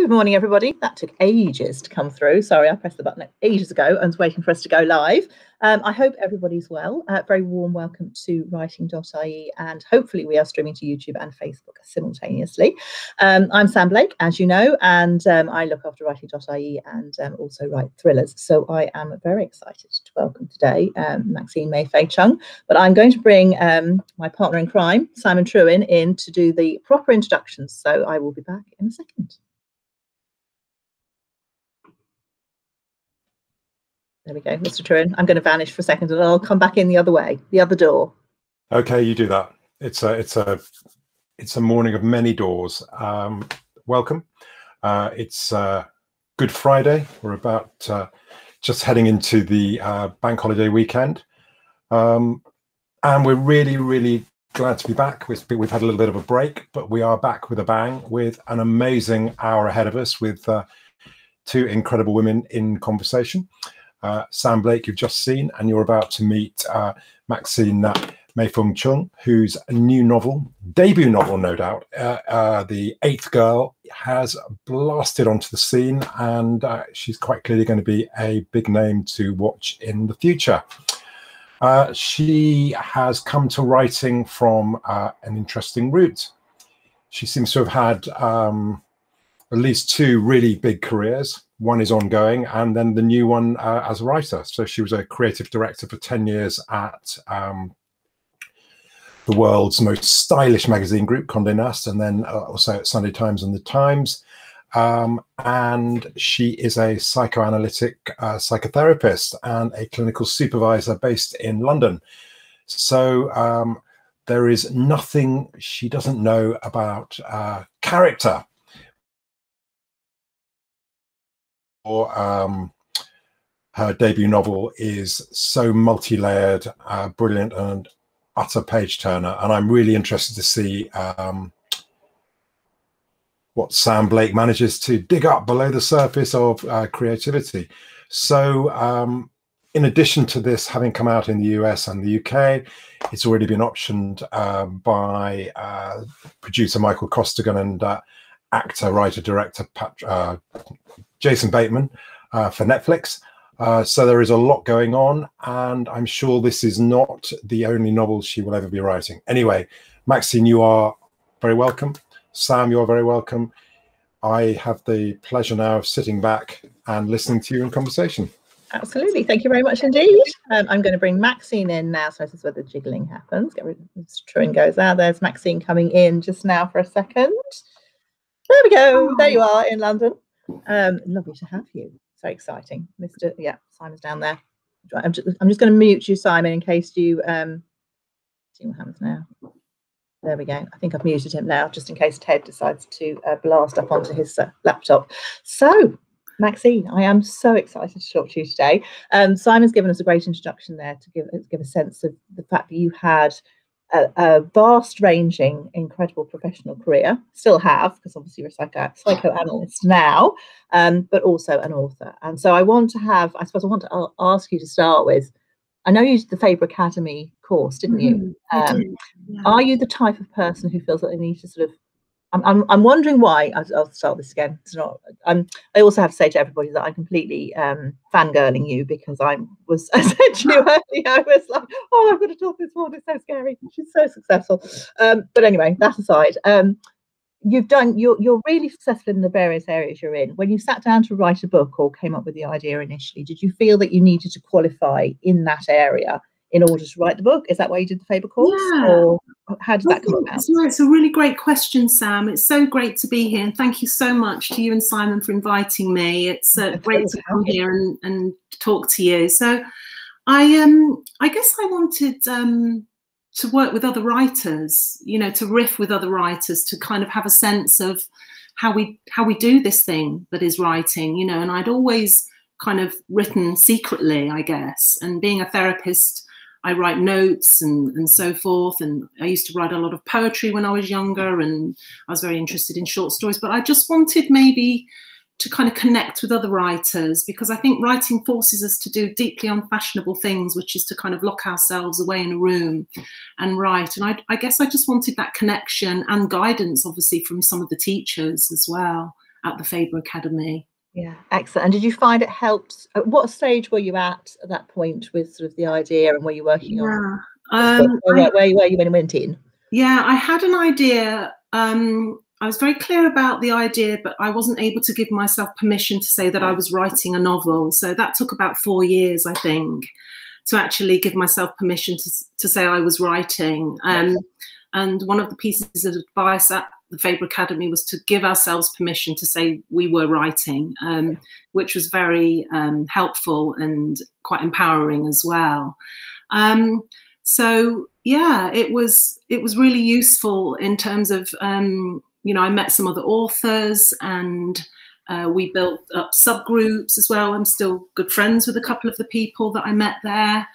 Good morning, everybody. That took ages to come through. Sorry, I pressed the button ages ago and was waiting for us to go live. I hope everybody's well. Very warm welcome to writing.ie, and hopefully we are streaming to YouTube and Facebook simultaneously. I'm Sam Blake, as you know, and I look after writing.ie and also write thrillers. So I am very excited to welcome today Maxine Mei-Fung Chung, but I'm going to bring my partner in crime, Simon Trewin, in to do the proper introductions. So I will be back in a second. There we go, Mr. Trewin. I'm going to vanish for a second, and I'll come back in the other way, the other door. Okay, you do that. It's a morning of many doors. Welcome. It's Good Friday. We're about just heading into the bank holiday weekend, and we're really glad to be back. We've had a little bit of a break, but we are back with a bang, with an amazing hour ahead of us, with two incredible women in conversation. Sam Blake, you've just seen, and you're about to meet Maxine Mei-Fung Chung, whose new novel, debut novel, no doubt, The Eighth Girl, has blasted onto the scene, and she's quite clearly going to be a big name to watch in the future. She has come to writing from an interesting route. She seems to have had at least two really big careers. One is ongoing, and then the new one as a writer. So she was a creative director for 10 years at the world's most stylish magazine group, Condé Nast, and then also at Sunday Times and The Times. And she is a psychoanalytic psychotherapist and a clinical supervisor based in London. So there is nothing she doesn't know about character, or her debut novel is so multi-layered, brilliant, and utter page turner. And I'm really interested to see what Sam Blake manages to dig up below the surface of creativity. So in addition to this, having come out in the US and the UK, it's already been optioned by producer Michael Costigan and actor, writer, director Jason Bateman for Netflix. So there is a lot going on, and I'm sure this is not the only novel she will ever be writing. Anyway, Maxine, you are very welcome. Sam, you're very welcome. I have the pleasure now of sitting back and listening to you in conversation. Absolutely. Thank you very much indeed. I'm going to bring Maxine in now. So this is where the jiggling happens. Get rid of this, Trewin goes out. There's Maxine coming in just now for a second. There we go. There you are in London. Lovely to have you. So exciting, Mr. Yeah, Simon's down there. I'm just going to mute you, Simon, in case you see what happens now. There we go. I think I've muted him now, just in case Ted decides to blast up onto his laptop. So, Maxine, I am so excited to talk to you today. Simon's given us a great introduction there to give a sense of the fact that you had a vast ranging, incredible professional career, still have, because obviously you're a psychoanalyst now, but also an author. And so I want to have, I suppose I want to ask you to start with, I know you did the Faber Academy course, didn't you? Yeah. Are you the type of person who feels that they need to sort of, I'm wondering why, I'll start this again, it's not, I also have to say to everybody that I'm completely fangirling you, because I said to you earlier, I was like, oh, I've got to talk this one, it's so scary, she's so successful. But anyway, that aside, you're really successful in the various areas you're in. When you sat down to write a book or came up with the idea initially, did you feel that you needed to qualify in that area in order to write the book? Is that why you did the Faber course? Yeah. Or how did that come about? No, it's a really great question, Sam. It's so great to be here, and thank you so much to you and Simon for inviting me. It's great to come here and talk to you. So I guess I wanted to work with other writers, you know, to riff with other writers, to kind of have a sense of how we do this thing that is writing, you know. And I'd always kind of written secretly, I guess, and being a therapist, I write notes and so forth, and I used to write a lot of poetry when I was younger, and I was very interested in short stories, but I just wanted maybe to kind of connect with other writers, because I think writing forces us to do deeply unfashionable things, which is to kind of lock ourselves away in a room and write. And I guess I just wanted that connection and guidance, obviously, from some of the teachers as well. at the Faber Academy. Yeah, excellent. And did you find it helped? At what stage were you at that point with sort of the idea, and were you working on? Where you went in? Yeah, I had an idea. I was very clear about the idea, but I wasn't able to give myself permission to say that I was writing a novel. So that took about 4 years, I think, to actually give myself permission to say I was writing. And one of the pieces of advice at the Faber Academy was to give ourselves permission to say we were writing, which was very helpful and quite empowering as well. So yeah, it was really useful in terms of, you know, I met some other authors, and we built up subgroups as well. I'm still good friends with a couple of the people that I met there.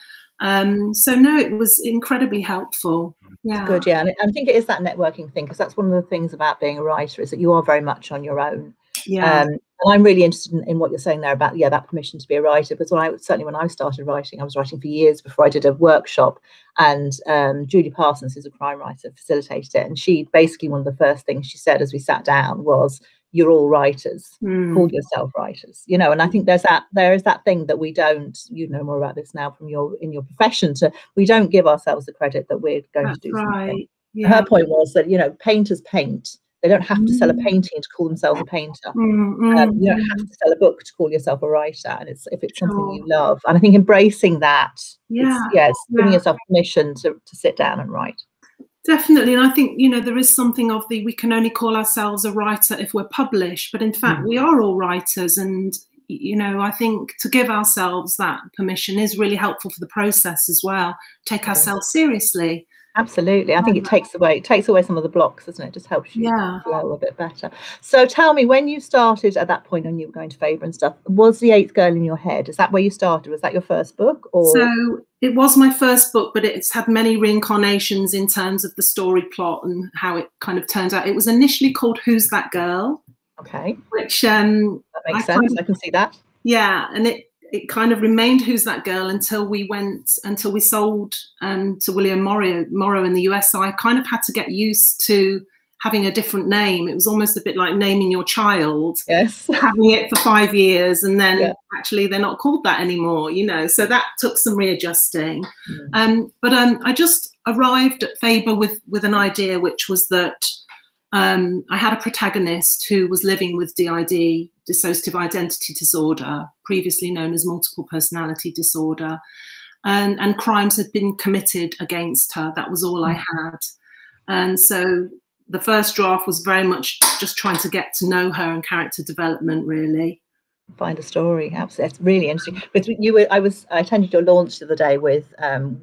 So no, it was incredibly helpful. Yeah, good. Yeah, and I think it is that networking thing, because that's one of the things about being a writer, is that you are very much on your own. Yeah, and I'm really interested in what you're saying there about that permission to be a writer, because when I started writing, I was writing for years before I did a workshop, and Julie Parsons, who's a crime writer, facilitated it, and she basically, one of the first things she said as we sat down was, "You're all writers. Call yourself writers." You know, and I think there is that thing that we don't. You know more about this now from your profession. So we don't give ourselves the credit that we're going to do something. Yeah. Her point was that, you know, painters paint. They don't have to sell a painting to call themselves a painter. You don't have to sell a book to call yourself a writer. And it's if it's something you love. And I think embracing that. Giving yourself permission to sit down and write. Definitely. And I think, you know, there is something of the, we can only call ourselves a writer if we're published, but in fact, we are all writers. And, you know, I think to give ourselves that permission is really helpful for the process as well. Take ourselves seriously. Absolutely. I think it takes away some of the blocks, doesn't it? It just helps you flow a bit better. So tell me, when you started at that point and you were going to Faber and stuff, was The Eighth Girl in your head? Is that where you started? Was that your first book? Or? So it was my first book, but it's had many reincarnations in terms of the story plot and how it kind of turned out. It was initially called Who's That Girl? Okay. Which that makes sense. I can see that. Yeah. And it kind of remained Who's That Girl until we sold to William Morrow in the US. So I kind of had to get used to having a different name. It was almost a bit like naming your child, having it for 5 years, and then actually they're not called that anymore, you know. So that took some readjusting. But I just arrived at Faber with an idea, which was that I had a protagonist who was living with DID, dissociative identity disorder, previously known as multiple personality disorder, and crimes had been committed against her. That was all I had. And so the first draft was very much just trying to get to know her and character development, really. Find a story. Absolutely, that's really interesting. But I attended your launch the other day with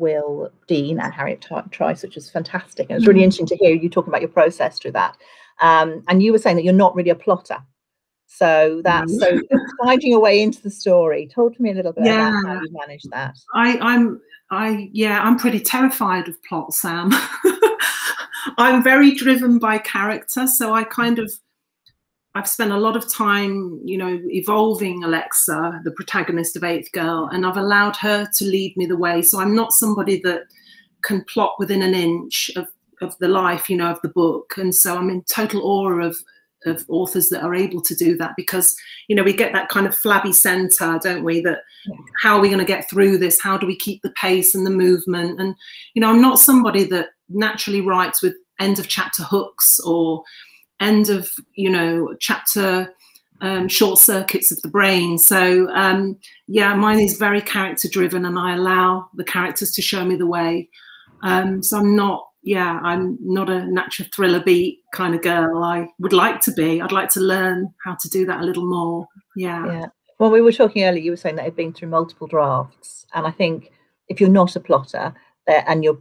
Will Dean and Harriet Tyce, which was fantastic. And it was really interesting to hear you talk about your process through that. And you were saying that you're not really a plotter. So that's finding your way into the story. Talk to me a little bit about how you manage that. I'm pretty terrified of plot, Sam. I'm very driven by character, so I've spent a lot of time, you know, evolving Alexa, the protagonist of Eighth Girl, and I've allowed her to lead me the way. So I'm not somebody that can plot within an inch of the life, you know, of the book. And so I'm in total awe of authors that are able to do that, because, you know, we get that kind of flabby centre, don't we, that how are we going to get through this? How do we keep the pace and the movement? And, you know, I'm not somebody that naturally writes with end of chapter hooks or end of, you know, chapter short circuits of the brain. So, mine is very character driven, and I allow the characters to show me the way. So I'm not a natural thriller beat kind of girl. I would like to be. I'd like to learn how to do that a little more. Yeah. Well, we were talking earlier, you were saying that it'd been through multiple drafts. And I think if you're not a plotter and you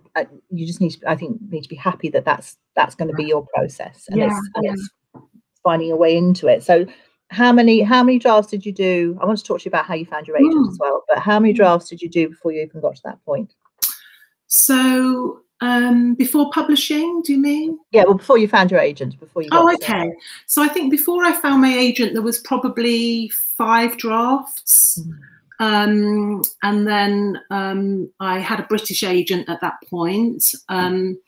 just need to be happy that that's going to be your process. And it's finding a way into it. So how many drafts did you do? I want to talk to you about how you found your agent as well, but how many drafts did you do before you even got to that point? So before publishing, do you mean? Yeah, well, before you found your agent, before you got to. So I think before I found my agent, there was probably 5 drafts. And then I had a British agent at that point. And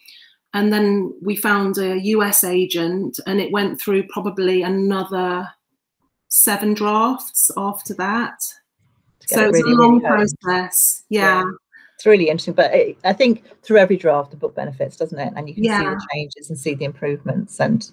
then we found a US agent, and it went through probably another 7 drafts after that. So it's really a long process. Yeah. It's really interesting, but I think through every draft the book benefits, doesn't it? And you can see the changes and see the improvements, and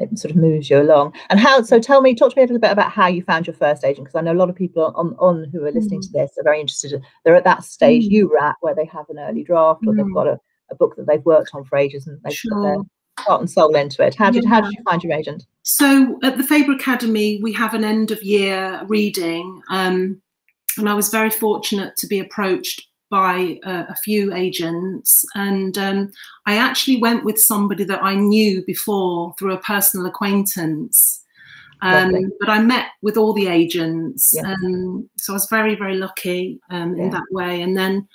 it sort of moves you along. And how, so tell me, talk to me a little bit about how you found your first agent, because I know a lot of people on who are listening to this are very interested. They're at that stage you were at, where they have an early draft, or they've got a book that they've worked on for ages and they've put their heart and soul into it. How did you find your agent? So at the Faber Academy we have an end of year reading, and I was very fortunate to be approached by a few agents, and I actually went with somebody that I knew before through a personal acquaintance, but I met with all the agents, so I was very, very lucky in that way. And then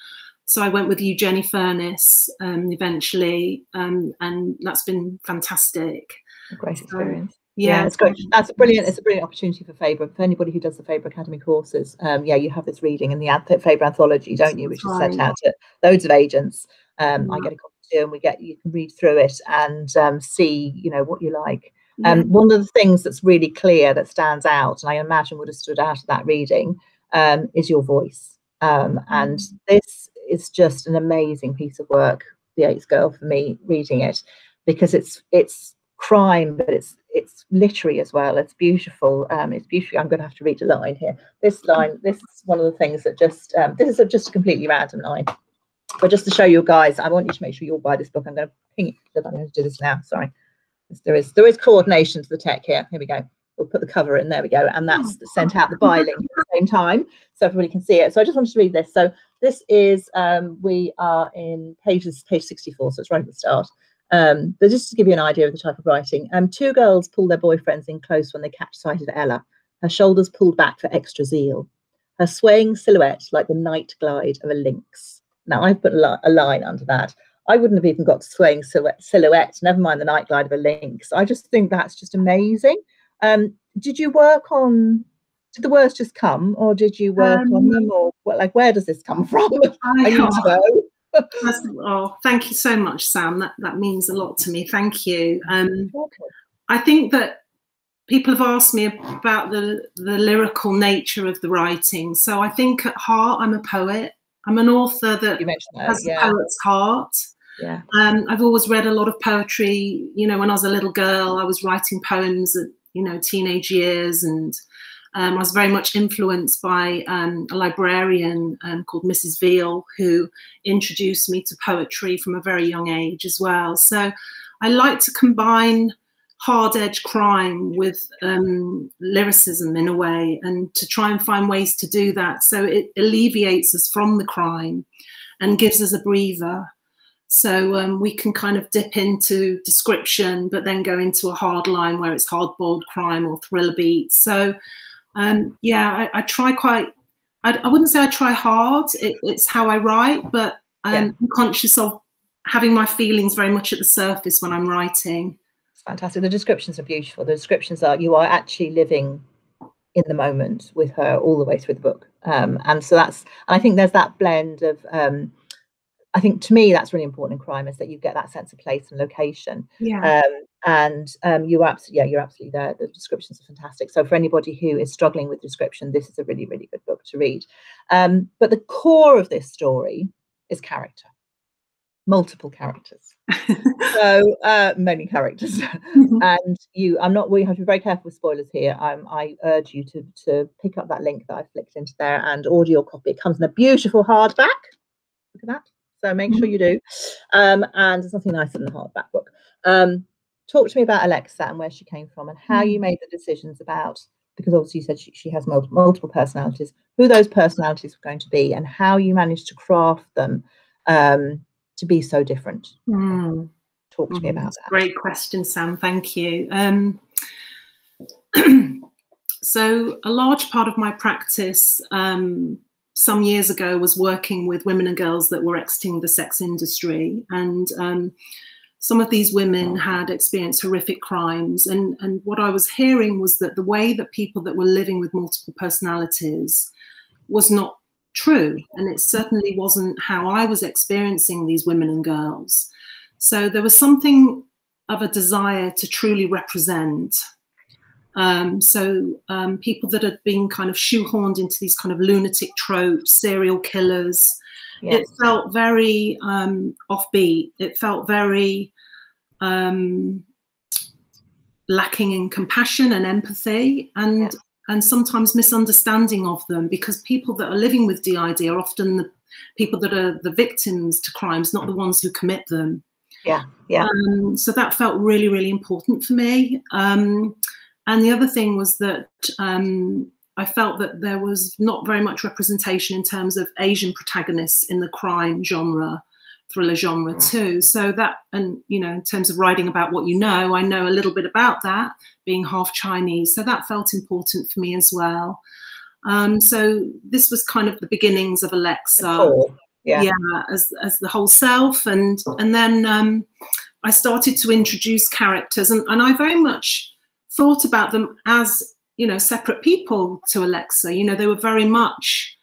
so I went with Eugenie Furness eventually, and that's been fantastic. A great experience. Yeah, it's great. That's brilliant. It's a brilliant opportunity for Faber. For anybody who does the Faber Academy courses, you have this reading in the Faber Anthology, don't you? Which is sent out to loads of agents. I get a copy too, and you can read through it and see, what you like. One of the things that's really clear that stands out, and I imagine would have stood out at that reading, is your voice. And this is just an amazing piece of work, The Eighth Girl, for me reading it, because it's crime, but it's literary as well. It's beautiful. It's beautiful. I'm going to have to read a line here. This line, this is one of the things that just, this is just a completely random line. But just to show you guys, I want you to make sure you all buy this book. I'm going to ping it because I'm going to do this now. Sorry. There is coordination to the tech here. Here we go. We'll put the cover in. There we go. And that's sent out the buy link at the same time, so everybody can see it. So I just wanted to read this. So this is, we are in page 64. So it's right at the start. But just to give you an idea of the type of writing, two girls pull their boyfriends in close when they catch sight of Ella, her shoulders pulled back for extra zeal, her swaying silhouette like the night glide of a lynx. Now, I've put a line under that. I wouldn't have even got swaying silhouette, never mind the night glide of a lynx. I just think that's just amazing. Did you work on... Did the words just come, or did you work on them, or where does this come from? I need to know. Oh, thank you so much, Sam. That means a lot to me. Thank you. I think that people have asked me about the lyrical nature of the writing. So I think at heart, I'm a poet. I'm an author that has a poet's heart. Yeah. I've always read a lot of poetry. When I was a little girl, I was writing poems at, teenage years, and I was very much influenced by a librarian called Mrs. Veal, who introduced me to poetry from a very young age as well. So I like to combine hard-edge crime with lyricism in a way, and to try and find ways to do that. So it alleviates us from the crime and gives us a breather. So we can kind of dip into description, but then go into a hard line where it's hard-boiled crime or thriller beats. So... I try quite, I wouldn't say I try hard, it's how I write, but I'm conscious of having my feelings very much at the surface when I'm writing. Fantastic. The descriptions are beautiful. The descriptions are, you are actually living in the moment with her all the way through the book. And so that's, I think there's that blend of, I think to me that's really important in crime, is that you get that sense of place and location. Yeah. You're absolutely there. The descriptions are fantastic. So for anybody who is struggling with description, this is a really, really good book to read. But the core of this story is character. Multiple characters. So many characters. And we have to be very careful with spoilers here. I urge you to pick up that link that I flicked into there and order your copy. It comes in a beautiful hardback. Look at that. So make sure you do. And there's nothing nicer than a hardback book. Talk to me about Alexa and where she came from, and how you made the decisions about, because obviously you said she has multiple personalities, who those personalities were going to be, and how you managed to craft them to be so different. Talk to me about that. Great question, Sam. Thank you. So a large part of my practice some years ago was working with women and girls that were exiting the sex industry, and some of these women had experienced horrific crimes, and what I was hearing was that the way that people that were living with multiple personalities was not true, and it certainly wasn't how I was experiencing these women and girls. So there was something of a desire to truly represent, So people that have been kind of shoehorned into these kind of lunatic tropes, serial killers, yes. It felt very offbeat. It felt very lacking in compassion and empathy, and yes. and sometimes misunderstanding of them, because people that are living with DID are often the people that are the victims to crimes, not the ones who commit them. Yeah, yeah. So that felt really, really important for me. And the other thing was that I felt that there was not very much representation in terms of Asian protagonists in the crime genre, thriller genre too. So that, and you know, in terms of writing about what you know, I know a little bit about that, being half Chinese. So that felt important for me as well. So this was kind of the beginnings of Alexa. Yeah. Yeah, as the whole self. And then I started to introduce characters, and I very much thought about them as, you know, separate people to Alexa. You know, they were very much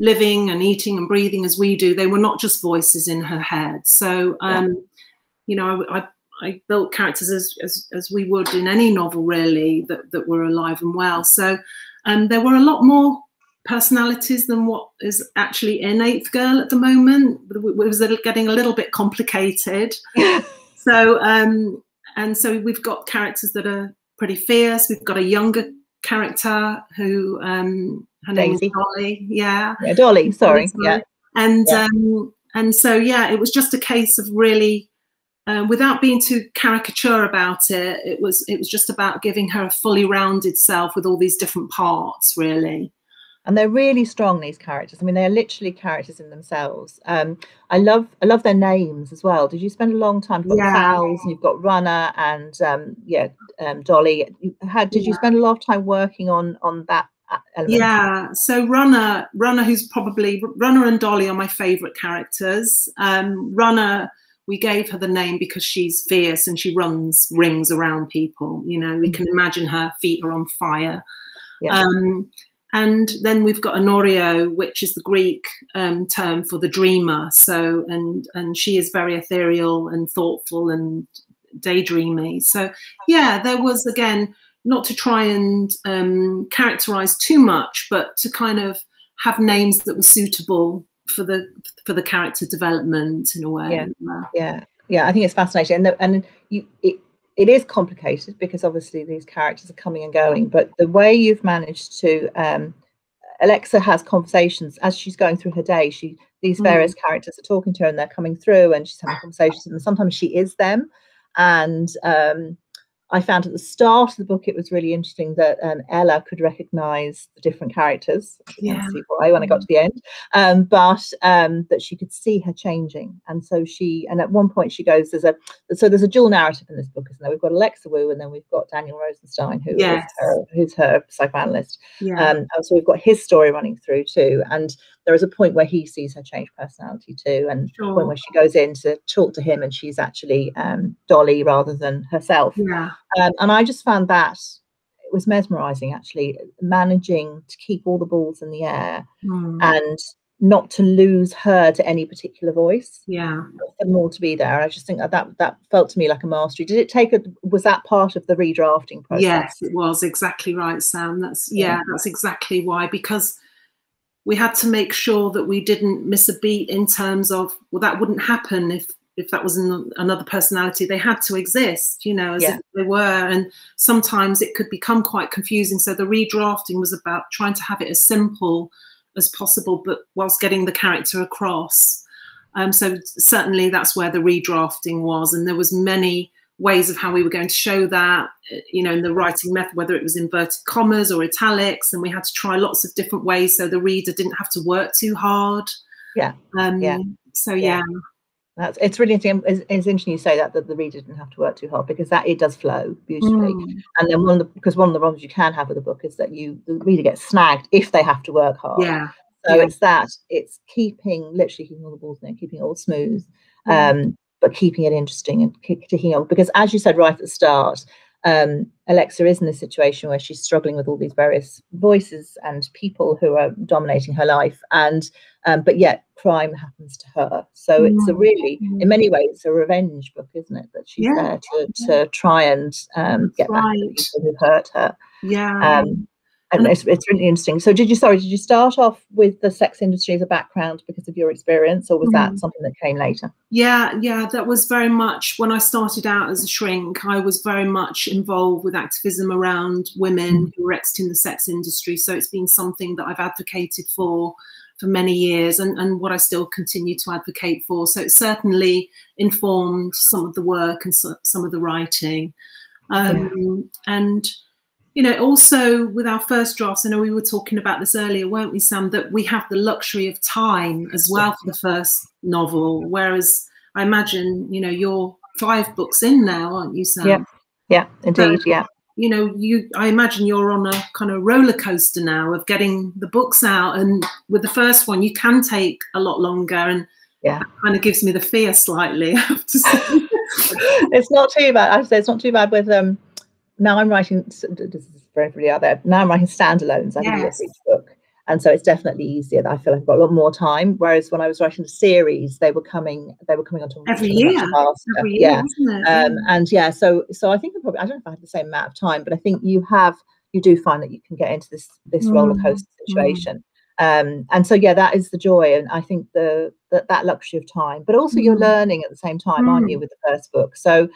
living and eating and breathing as we do. They were not just voices in her head. So, you know, I built characters as we would in any novel, really, that were alive and well. So there were a lot more personalities than what is actually in Eighth Girl at the moment. It was getting a little bit complicated. So, and so we've got characters that are pretty fierce. We've got a younger character who, her name is Dolly. Yeah. Yeah, Dolly, sorry. Yeah. And, yeah. And so, yeah, it was just a case of really, without being too caricature about it, it was just about giving her a fully rounded self with all these different parts, really. And they're really strong, these characters. I mean, they are literally characters in themselves. I love their names as well. Did you spend a long time? You've got Fowls, and you've got Runner, and Dolly. Did you spend a lot of time working on that element? Yeah. So Runner, who's probably Runner and Dolly are my favourite characters. Runner, we gave her the name because she's fierce and she runs rings around people. You know, we can imagine her feet are on fire. Yeah. And then we've got Honorio, which is the Greek term for the dreamer. So, and she is very ethereal and thoughtful and daydreamy. So, yeah, there was, again, not to try and characterize too much, but to kind of have names that were suitable for the character development in a way. Yeah, yeah, yeah. I think it's fascinating, It is complicated because obviously these characters are coming and going, but the way you've managed to, Alexa has conversations as she's going through her day. These various characters are talking to her and they're coming through and she's having conversations, and sometimes she is them. And I found at the start of the book, it was really interesting that Ella could recognize the different characters. Yeah. See why when I got to the end, but that she could see her changing. And so and at one point she goes, there's a dual narrative in this book, isn't there? We've got Alexa Wú, and then we've got Daniel Rosenstein, who yes. who's her psychoanalyst. Yeah. So we've got his story running through too. And there is a point where he sees her change personality too, and sure. When she goes in to talk to him and she's actually Dolly rather than herself. Yeah. And I just found that it was mesmerising, actually, managing to keep all the balls in the air and not to lose her to any particular voice. Yeah, and more to be there. I just think that felt to me like a mastery. Did it take was that part of the redrafting process? Yes, it was. Exactly right, Sam. That's exactly why, because we had to make sure that we didn't miss a beat in terms of, well, that wouldn't happen if that was another personality. They had to exist, you know, as if they were. And sometimes it could become quite confusing. So the redrafting was about trying to have it as simple as possible, but whilst getting the character across. So certainly that's where the redrafting was. And there was many ways of how we were going to show that, you know, in the writing method, whether it was inverted commas or italics, and we had to try lots of different ways so the reader didn't have to work too hard. Yeah. So yeah. It's really interesting. It's interesting you say that the reader didn't have to work too hard, because that it does flow beautifully. And then one of the problems you can have with the book is that the reader gets snagged if they have to work hard. Yeah. So it's literally keeping all the balls in there, keeping it all smooth. But keeping it interesting and taking on, because as you said right at the start, Alexa is in a situation where she's struggling with all these various voices and people who are dominating her life, and but yet crime happens to her. So it's a really, in many ways, it's a revenge book, isn't it? That she's there to try and get back to the people who've hurt her. Yeah. And it's really interesting. So did you start off with the sex industry as a background because of your experience, or was that something that came later? Yeah, that was very much, when I started out as a shrink, I was very much involved with activism around women who were exiting the sex industry. So it's been something that I've advocated for many years, and what I still continue to advocate for. So it certainly informed some of the work and some of the writing. And you know, also with our first drafts, I know we were talking about this earlier, weren't we, Sam, that we have the luxury of time as well for the first novel, whereas I imagine, you know, you're 5 books in now, aren't you, Sam? Yeah, indeed, yeah. You know, I imagine you're on a kind of roller coaster now of getting the books out, and with the first one, you can take a lot longer, and that kind of gives me the fear slightly, I have to say. It's not too bad. I would say it's not too bad with... Now I'm writing, this is for everybody out there, now I'm writing standalones, I think, for each book. And so it's definitely easier. I feel like I've got a lot more time. Whereas when I was writing the series, they were coming onto every year, isn't it? And yeah, so I think I don't know if I had the same amount of time, but I think you do find that you can get into this roller coaster situation. And so yeah, that is the joy, and I think that luxury of time. But also you're learning at the same time, aren't you, with the first book? So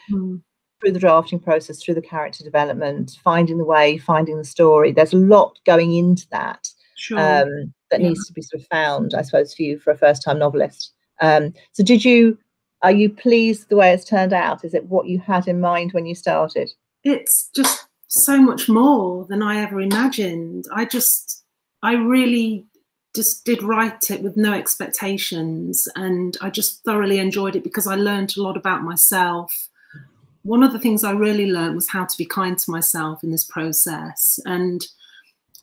through the drafting process, through the character development, finding the way, finding the story, there's a lot going into that that needs to be sort of found, I suppose, for you, for a first-time novelist. So are you pleased with the way it's turned out? Is it what you had in mind when you started? It's just so much more than I ever imagined. I really just did write it with no expectations, and I just thoroughly enjoyed it because I learned a lot about myself. One of the things I really learned was how to be kind to myself in this process, and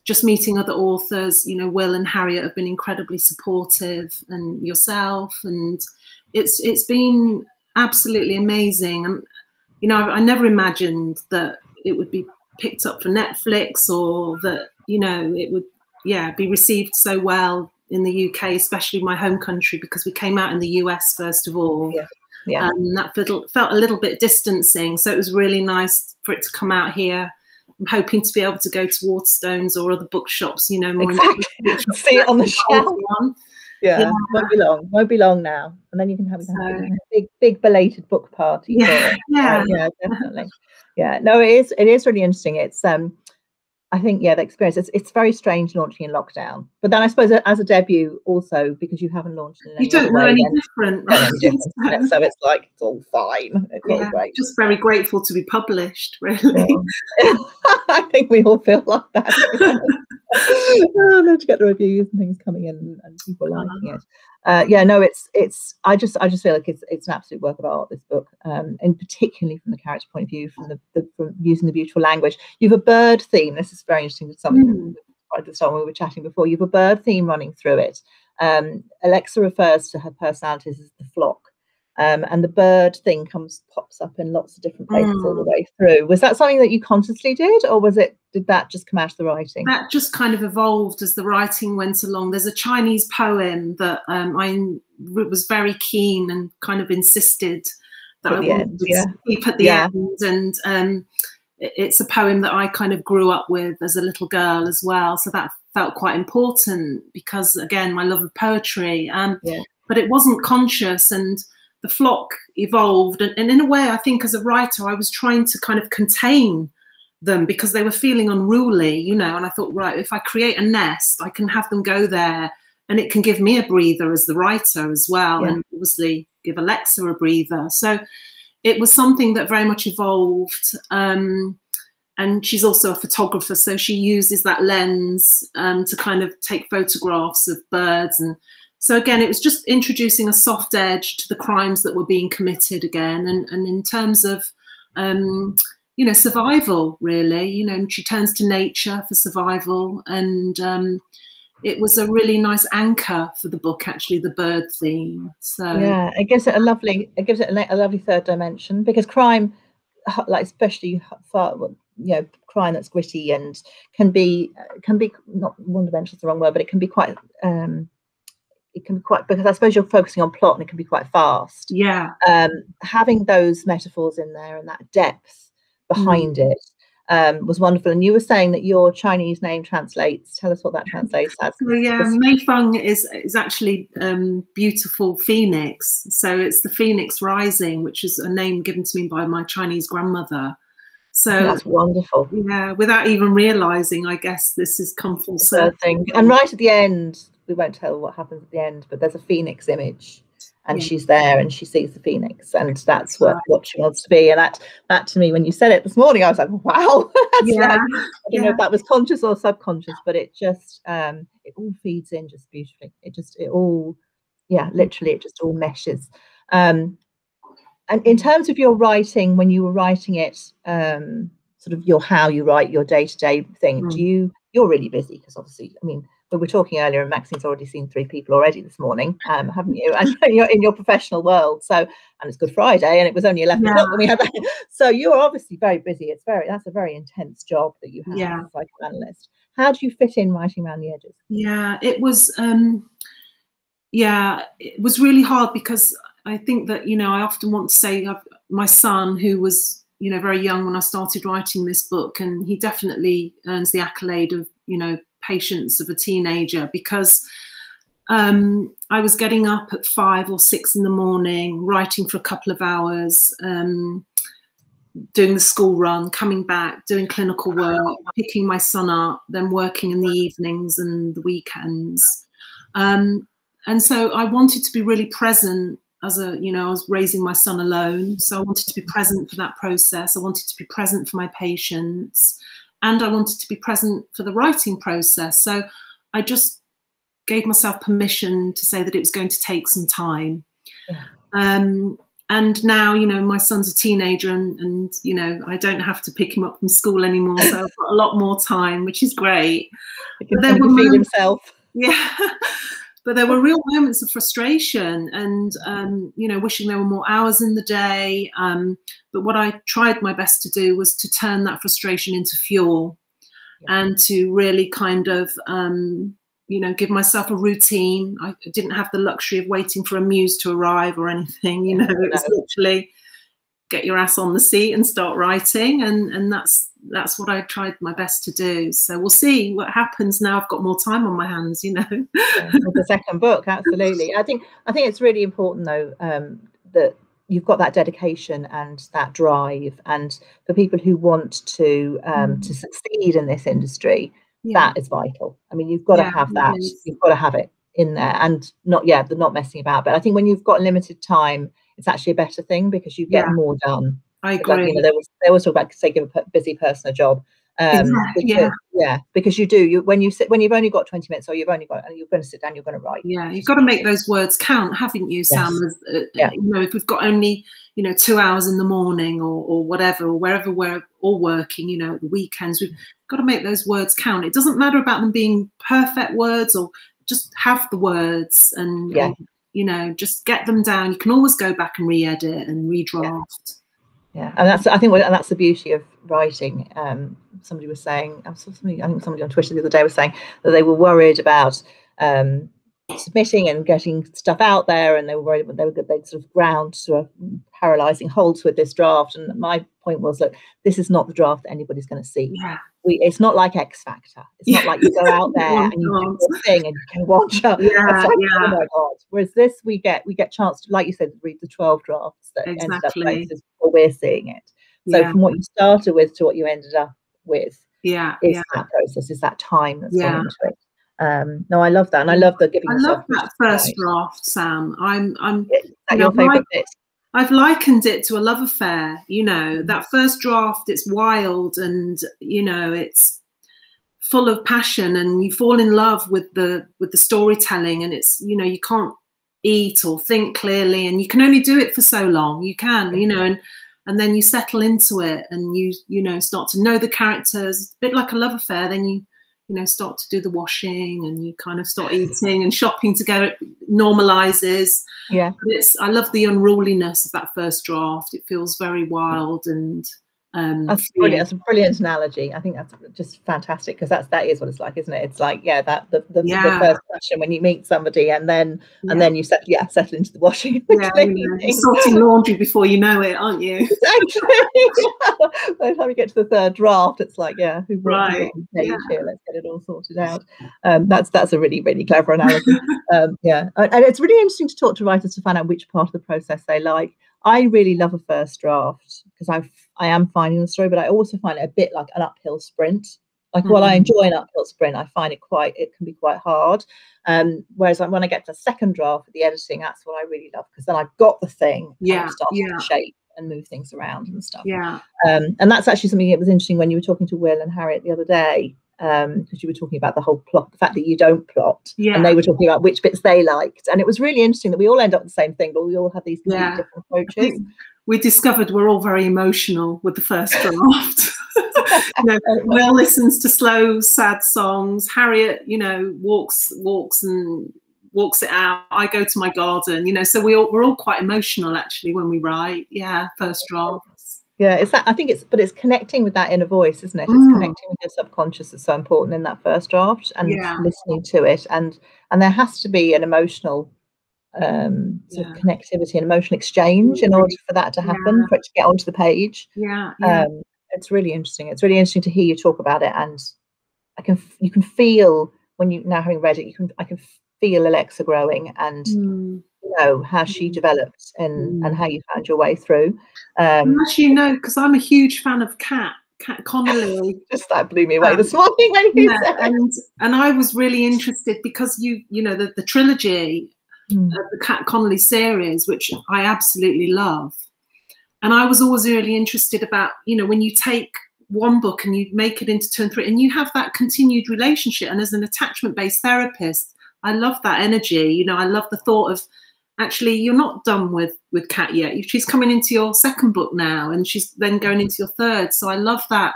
just meeting other authors. You know, Will and Harriet have been incredibly supportive, and yourself, and it's been absolutely amazing. And you know, I never imagined that it would be picked up for Netflix, or that, you know, it would be received so well in the UK, especially my home country, because we came out in the US first of all. Yeah. That felt a little bit distancing, so it was really nice for it to come out here. I'm hoping to be able to go to Waterstones or other bookshops, you know, more see it on the shelf. Yeah, won't be long now, and then you can have a big belated book party. Yeah, definitely. Yeah, no, it is really interesting. It's I think, the experience, it's very strange launching in lockdown. But then I suppose as a debut also, because you haven't launched in any other way. You don't know any different, right? So it's like, it's all fine. It's all great. Just very grateful to be published, really. Yeah. I think we all feel like that. Oh, no, to get the reviews and things coming in and people liking it. I just feel like it's an absolute work of art, this book, and particularly from the character point of view, from using the beautiful language. You've a bird theme. This is very interesting. Something at the time we were chatting before. You've a bird theme running through it. Alexa refers to her personalities as the flock, and the bird thing pops up in lots of different places all the way through. Was that something that you consciously did, or did that just come out of the writing? That just kind of evolved as the writing went along. There's a Chinese poem that I was very keen and kind of insisted that I wanted to keep at the end, and it's a poem that I kind of grew up with as a little girl as well, so that felt quite important because, again, my love of poetry. But it wasn't conscious, and the flock evolved, and in a way, I think as a writer, I was trying to kind of contain them because they were feeling unruly, you know, and I thought, right, if I create a nest, I can have them go there, and it can give me a breather as the writer as well, and obviously give Alexa a breather. So it was something that very much evolved, and she's also a photographer, so she uses that lens to kind of take photographs of birds. And so again, it was just introducing a soft edge to the crimes that were being committed again, and in terms of, you know, survival, really. You know, she turns to nature for survival, and it was a really nice anchor for the book, actually, the bird theme. So yeah, it gives it a lovely third dimension, because crime like especially for, you know, crime that's gritty and can be not one-dimensional is the wrong word, but it can be quite because I suppose you're focusing on plot and it can be quite fast. Yeah. Having those metaphors in there and that depth behind it was wonderful. And you were saying that your Chinese name translates. Tell us what that translates as. So, yeah, Mei-Fung is actually beautiful phoenix. So it's the phoenix rising, which is a name given to me by my Chinese grandmother. So that's wonderful. Yeah, without even realising, I guess this has come full circle. And right at the end, we won't tell what happens at the end, but there's a phoenix image, and she's there and she sees the phoenix, and that's what she wants to be. And that to me, when you said it this morning, I was like, wow. I don't know if that was conscious or subconscious, but it just it all feeds in just beautifully. It just all meshes. And in terms of your writing, when you were writing it, sort of how you write your day-to-day thing, you're really busy, because obviously, I mean, we were talking earlier and Maxine's already seen 3 people already this morning, haven't you? And you're in your professional world. So, and it's Good Friday and it was only 11 o'clock when we had that. So you're obviously very busy. That's a very intense job that you have as a psychoanalyst. How do you fit in writing around the edges? Yeah, it was really hard, because I think that, you know, I often want to say my son, who was, you know, very young when I started writing this book, and he definitely earns the accolade of, you know, patience of a teenager, because I was getting up at 5 or 6 in the morning, writing for a couple of hours, doing the school run, coming back, doing clinical work, picking my son up, then working in the evenings and the weekends. And so I wanted to be really present as a, you know, I was raising my son alone. So I wanted to be present for that process. I wanted to be present for my patients. And I wanted to be present for the writing process. So I just gave myself permission to say that it was going to take some time. Yeah. And now, you know, my son's a teenager and, you know, I don't have to pick him up from school anymore. So I've got a lot more time, which is great. But there were himself. Yeah. But there were real moments of frustration and, you know, wishing there were more hours in the day. But what I tried my best to do was to turn that frustration into fuel and to really kind of, you know, give myself a routine. I didn't have the luxury of waiting for a muse to arrive or anything, you know, it was literally get your ass on the seat and start writing. And that's what I tried my best to do. So we'll see what happens now. I've got more time on my hands, you know. With the second book, absolutely. I think it's really important though, that you've got that dedication and that drive, and for people who want to succeed in this industry, that is vital. I mean, you've got to have that. You've got to have it in there, and not messing about. But I think when you've got limited time, it's actually a better thing, because you get more done. I agree. Like, you know, they always talk about, say, give a busy person a job. Exactly. Because you do. When you've only got 20 minutes, or you're going to sit down, you're going to write. Yeah, you've got to make those words count, haven't you, Sam? Yes. You know, if we've got only, you know, 2 hours in the morning or whatever, or wherever we're all working, you know, at the weekends, we've got to make those words count. It doesn't matter about them being perfect words, or just have the words and. Yeah. You know, just get them down. You can always go back and re-edit and redraft. Yeah, and that's the beauty of writing. Somebody was saying, I think somebody on Twitter the other day was saying that they were worried about submitting and getting stuff out there, and they were worried that they'd sort of ground to a paralysing halt with this draft. And my point was that this is not the draft that anybody's going to see. Yeah. It's not like X Factor. It's not like you go out there and you do this thing and you can watch up. Yeah, like, oh my God. Whereas this, we get chance to, like you said, read the 12 drafts that ended up places before we're seeing it. So from what you started with to what you ended up with, is that process, is that time that's gone into it. No, I love that, and I love the giving. I love that first draft, Sam. Is that your favourite bit? I've likened it to a love affair, you know, that first draft. It's wild and, you know, it's full of passion, and you fall in love with the storytelling, and it's, you know, you can't eat or think clearly, and you can only do it for so long. You can, you know, and then you settle into it, and you know, start to know the characters. A bit like a love affair, then you you know, start to do the washing and you kind of start eating and shopping together. It normalizes. Yeah. But it's, I love the unruliness of that first draft. It feels very wild and that's brilliant. That's a brilliant analogy. I think that's just fantastic, because that is what it's like, isn't it? It's like, yeah, that the first session when you meet somebody and then you settle into the washing. Yeah, you're sorting laundry before you know it, aren't you? Exactly. By the time you get to the third draft, it's like, yeah, who right? Yeah. Here, let's get it all sorted out. That's a really, really clever analogy. And it's really interesting to talk to writers to find out which part of the process they like. I really love a first draft because I am finding the story, but I also find it a bit like an uphill sprint. Like, while I enjoy an uphill sprint, I find it can be quite hard. Whereas when I get to the second draft with the editing, that's what I really love, because then I've got the thing. Yeah, and starting to shape and move things around and stuff. Yeah. And that's actually something that was interesting when you were talking to Will and Harriet the other day, because you were talking about the whole plot, the fact that you don't plot, and they were talking about which bits they liked, and it was really interesting that we all end up with the same thing, but we all have these different approaches. We discovered we're all very emotional with the first draft. Will listens to slow, sad songs. Harriet, walks it out. I go to my garden, So we're all quite emotional actually when we write. Yeah, first drafts. Yeah, it's that. I think it's connecting with that inner voice, isn't it? It's connecting with your subconscious that's so important in that first draft, and listening to it, and there has to be an emotional sort of connectivity, an emotional exchange in order for that to happen, for it to get onto the page. Yeah, yeah. It's really interesting. It's really interesting to hear you talk about it, and you can feel when you now, having read it, I can feel Alexa growing and. How she developed and how you found your way through. Because I'm a huge fan of Cat Connolly. Just that blew me away this morning when you said. And I was really interested because the trilogy of the Cat Connolly series, which I absolutely love, and I was always really interested about when you take one book and you make it into two and three, and you have that continued relationship. And as an attachment-based therapist, I love that energy. I love the thought of, actually, you're not done with Cat yet. She's coming into your second book now, and she's then going into your third. So I love that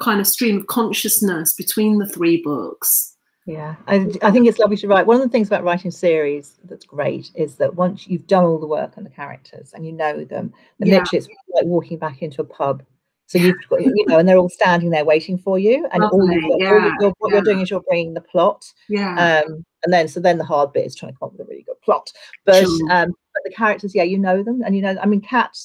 kind of stream of consciousness between the three books. Yeah, I think it's lovely to write. One of the things about writing series that's great is that once you've done all the work on the characters and you know them, then literally it's like walking back into a pub. So you've got, and they're all standing there waiting for you, and what you're doing is you're bringing the plot. Yeah. And then the hard bit is trying to come up with a really good plot. But but the characters, you know them, and Cat.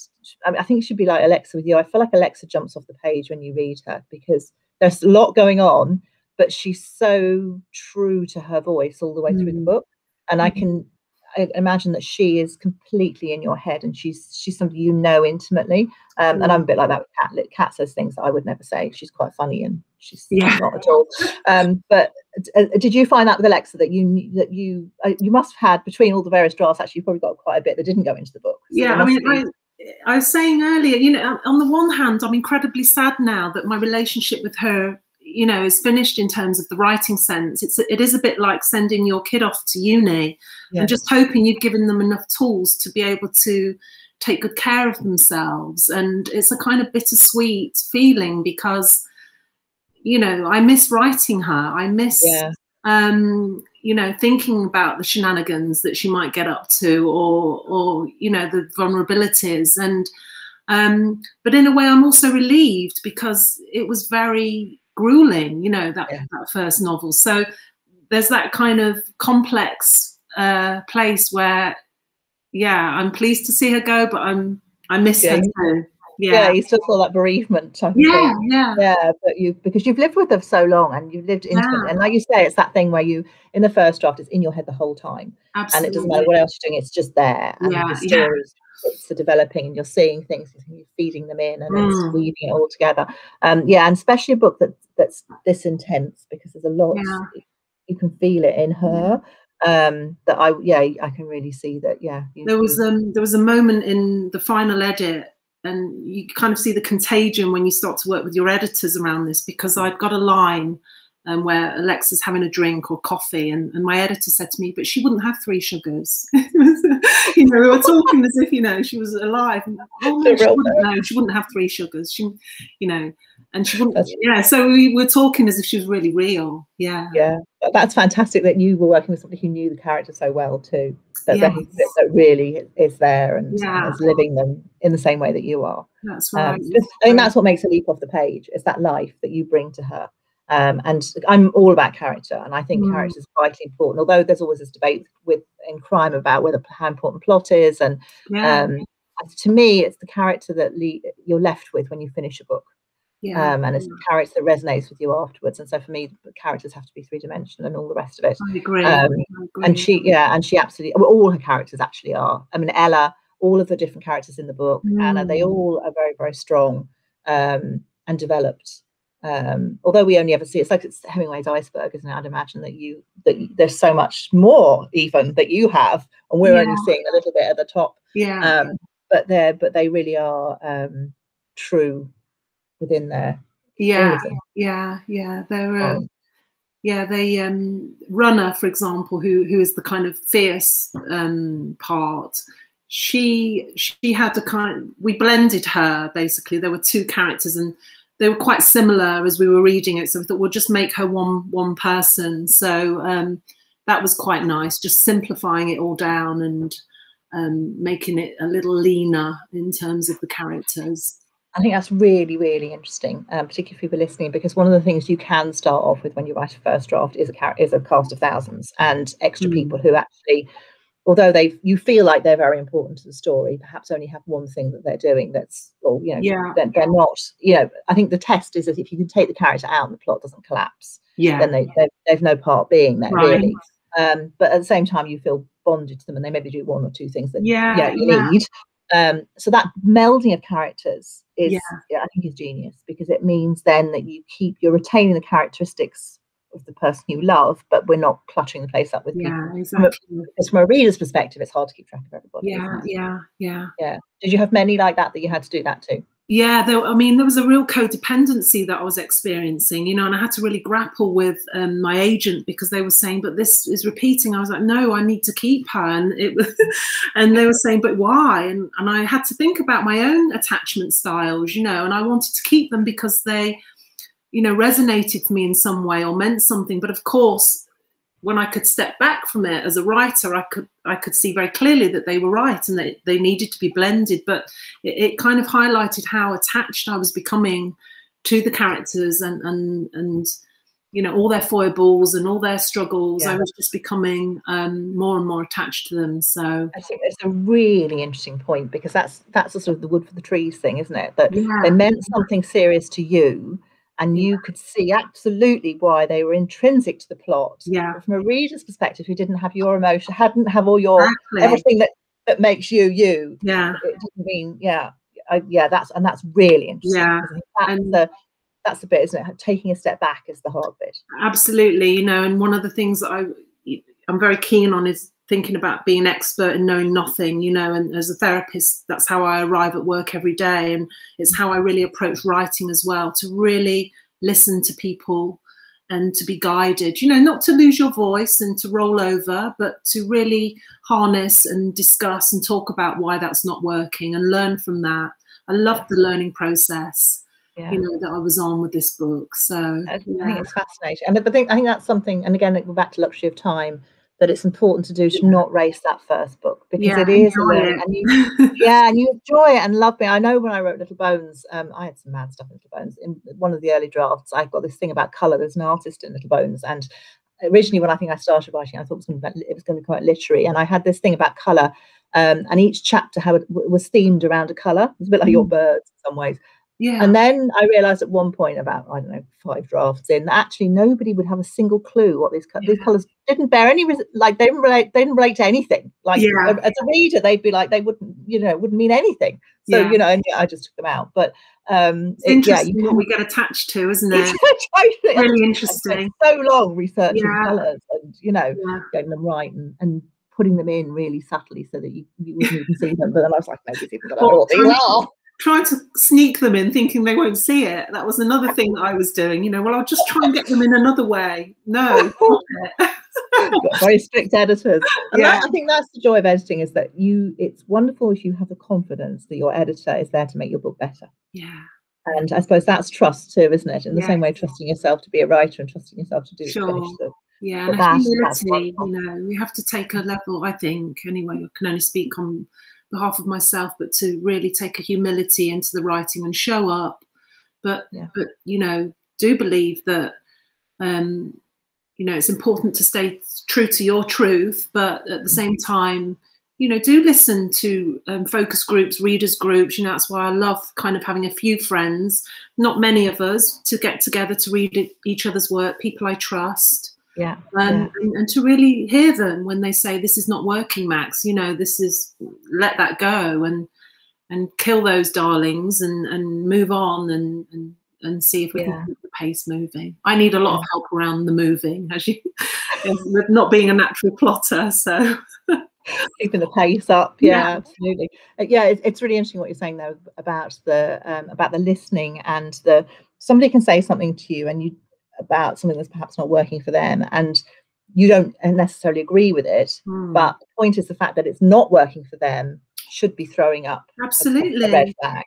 I think she'd be like Alexa with you. I feel like Alexa jumps off the page when you read her, because there's a lot going on, but she's so true to her voice all the way through the book, and I imagine that she is completely in your head, and she's somebody intimately. And I'm a bit like that with Cat. Cat says things that I would never say. She's quite funny, and she's not at all. But did you find that with Alexa that you must have had, between all the various drafts, actually you probably got quite a bit that didn't go into the book? So yeah, I mean, I was saying earlier, on the one hand, I'm incredibly sad now that my relationship with her, is finished in terms of the writing sense. It is a bit like sending your kid off to uni and just hoping you've given them enough tools to be able to take good care of themselves. And it's a kind of bittersweet feeling because, I miss writing her. I miss, thinking about the shenanigans that she might get up to or the vulnerabilities. And, but in a way I'm also relieved because it was very grueling, that first novel. So there's that kind of complex place where, I'm pleased to see her go, but I miss her too. Yeah, you still feel that bereavement. But because you've lived with her so long and you've lived intimately, and like you say, it's that thing where in the first draft, it's in your head the whole time, Absolutely. And it doesn't matter what else you're doing; it's just there. And the stories are developing, and you're seeing things, and you're feeding them in, and it's weaving it all together. And especially a book that's this intense, because there's a lot you can feel it in her. I can really see that. Yeah, there was a moment in the final edit. And you kind of see the contagion when you start to work with your editors around this, because I've got a line where Alexa's having a drink or coffee, and my editor said to me, but she wouldn't have three sugars. We were talking as if, she was alive. And, she wouldn't have three sugars. She, And she wouldn't, yeah, so we were talking as if she was really real. Yeah. Yeah. That's fantastic that you were working with somebody who knew the character so well too. That, yes, that really is there and yeah, is living them in the same way that you are. That's right. I mean, that's what makes a leap off the page. It's that life that you bring to her. And I'm all about character, and I think character is vitally important, although there's always this debate in crime about how important plot is. And yeah, to me, it's the character that you're left with when you finish a book. Yeah. And it's the character that resonates with you afterwards. And so for me, the characters have to be three-dimensional and all the rest of it. I agree. And she, yeah, and she absolutely, well, all her characters actually are. I mean, Ella, all of the different characters in the book, Anna, they all are very, very strong and developed. Although we only ever see, it's like it's Hemingway's iceberg, isn't it? I'd imagine that there's so much more even that you have, and we're only seeing a little bit at the top. Yeah. But they really are true within there. Yeah, yeah, yeah. They're Runner, for example, who is the kind of fierce part. She had a kind. We blended her basically. There were two characters, and they were quite similar as we were reading it. So we thought we'll just make her one person. So that was quite nice, just simplifying it all down and making it a little leaner in terms of the characters. I think that's really, really interesting, particularly if you were listening, because one of the things you can start off with when you write a first draft is a cast of thousands and extra people who actually, although you feel like they're very important to the story, perhaps only have one thing that they're doing that's, or, you know, they're not, you know, I think the test is that if you can take the character out and the plot doesn't collapse, then they've no part being there, right, really. But at the same time, you feel bonded to them, and they maybe do one or two things that you need. So that melding of characters is, I think, is genius, because it means then that you're retaining the characteristics of the person you love, but we're not cluttering the place up with people. Exactly. From a reader's perspective, it's hard to keep track of everybody. Yeah. Did you have many like that you had to do that too? Yeah, I mean, there was a real codependency that I was experiencing, you know, and I had to really grapple with my agent, because they were saying, but this is repeating. I was like, no, I need to keep her. And it was, and they were saying, but why? And I had to think about my own attachment styles, you know, and I wanted to keep them because they, you know, resonated with me in some way or meant something. But of course, when I could step back from it as a writer, I could see very clearly that they were right and that they needed to be blended. But it kind of highlighted how attached I was becoming to the characters and you know, all their foibles and all their struggles. Yeah. I was just becoming more and more attached to them. So I think that's a really interesting point, because that's a sort of the wood for the trees thing, isn't it? That they meant something serious to you. And you could see absolutely why they were intrinsic to the plot. Yeah. But from a reader's perspective, who didn't have your emotion, hadn't have all your everything that makes you. Yeah. It doesn't mean, that's really interesting. Yeah. That's the bit, isn't it? Taking a step back is the hard bit. Absolutely, you know. And one of the things that I'm very keen on is thinking about being an expert and knowing nothing, you know, and as a therapist, that's how I arrive at work every day. And it's how I really approach writing as well, to really listen to people and to be guided, you know, not to lose your voice and to roll over, but to really harness and discuss and talk about why that's not working and learn from that. I love the learning process, you know, that I was on with this book. So I think it's fascinating. And I think that's something, and again, we're back to luxury of time, that it's important to do, to not race that first book, because it is a learning, and you enjoy it and love it. I know when I wrote Little Bones, I had some mad stuff in Little Bones. In one of the early drafts, I've got this thing about colour. There's an artist in Little Bones, and originally when I think I started writing, I thought it was going to be quite literary, and I had this thing about colour, and each chapter was themed around a colour. It's a bit like your birds in some ways. Yeah. And then I realised at one point, about, I don't know, 5 drafts in, that actually nobody would have a single clue what these colours didn't bear any, like they didn't relate to anything. Like as a reader, they'd be like, they wouldn't, you know, wouldn't mean anything. So you know, and I just took them out. But it's interesting what we get attached to, isn't it? Totally. Really interesting. So long researching colours and you know getting them right and putting them in really subtly so that you wouldn't even see them. But then I was like, nobody's even got all these are. Trying to sneak them in thinking they won't see it. That was another thing that I was doing, you know, well, I'll just try and get them in another way. No. Very strict editors. I think that's the joy of editing, is that it's wonderful if you have the confidence that your editor is there to make your book better. Yeah. And I suppose that's trust too, isn't it? In the same way, trusting yourself to be a writer and trusting yourself to do the yeah, and humility, you know, we have to take a level, I think, anyway, I can only speak on behalf of myself, but to really take a humility into the writing and show up. But you know, do believe that, you know, it's important to stay true to your truth, but at the same time, you know, do listen to focus groups, readers groups. You know, that's why I love kind of having a few friends, not many of us, to get together to read each other's work, people I trust. And to really hear them when they say, this is not working, Max, you know, this is, let that go and kill those darlings and move on and see if we can keep the pace moving. I need a lot of help around the moving, as you, with not being a natural plotter, so. Keeping the pace up, absolutely. Yeah, it's really interesting what you're saying though about the listening and the, somebody can say something to you and you, about something that's perhaps not working for them and you don't necessarily agree with it, but the point is the fact that it's not working for them should be throwing up a red flag.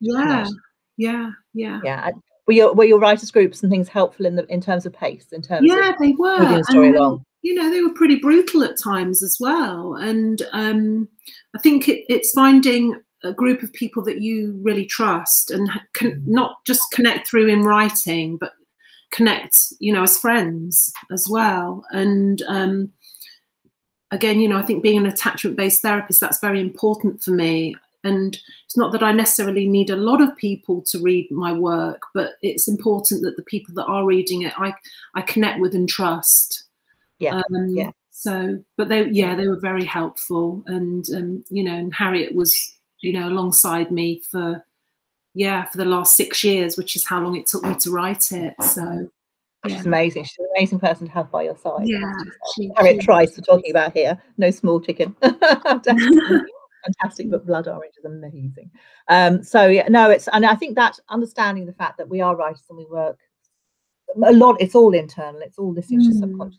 Were your writers groups and things helpful in terms of pace, in terms of they were moving the story along? You know, they were pretty brutal at times as well, and I think it's finding a group of people that you really trust and can not just connect through in writing, but connect, you know, as friends as well. And again, you know, I think being an attachment-based therapist, that's very important for me. And it's not that I necessarily need a lot of people to read my work, but it's important that the people that are reading it, I connect with and trust. So, but they were very helpful. And you know, and Harriet was, you know, alongside me for the last 6 years, which is how long it took me to write it. So she's amazing. She's an amazing person to have by your side. Yeah, Harriet Tyce, we're talking about here. No small chicken. Fantastic, but Blood Orange is amazing. And I think that understanding the fact that we are writers and we work a lot, it's all internal, it's all listening to subconscious.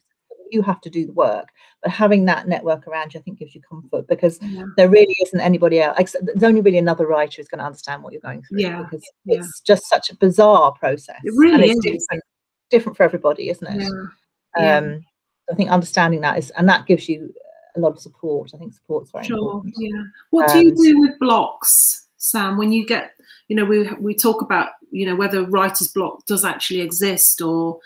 You have to do the work, but having that network around you, I think, gives you comfort, because there really isn't anybody else. There's only really another writer who's going to understand what you're going through. Because it's just such a bizarre process. It really and it's is different for everybody, isn't it? I think understanding that is, and that gives you a lot of support. I think support's very important. What do you do with blocks, Sam? When you get, you know, we talk about, you know, whether writer's block does actually exist, or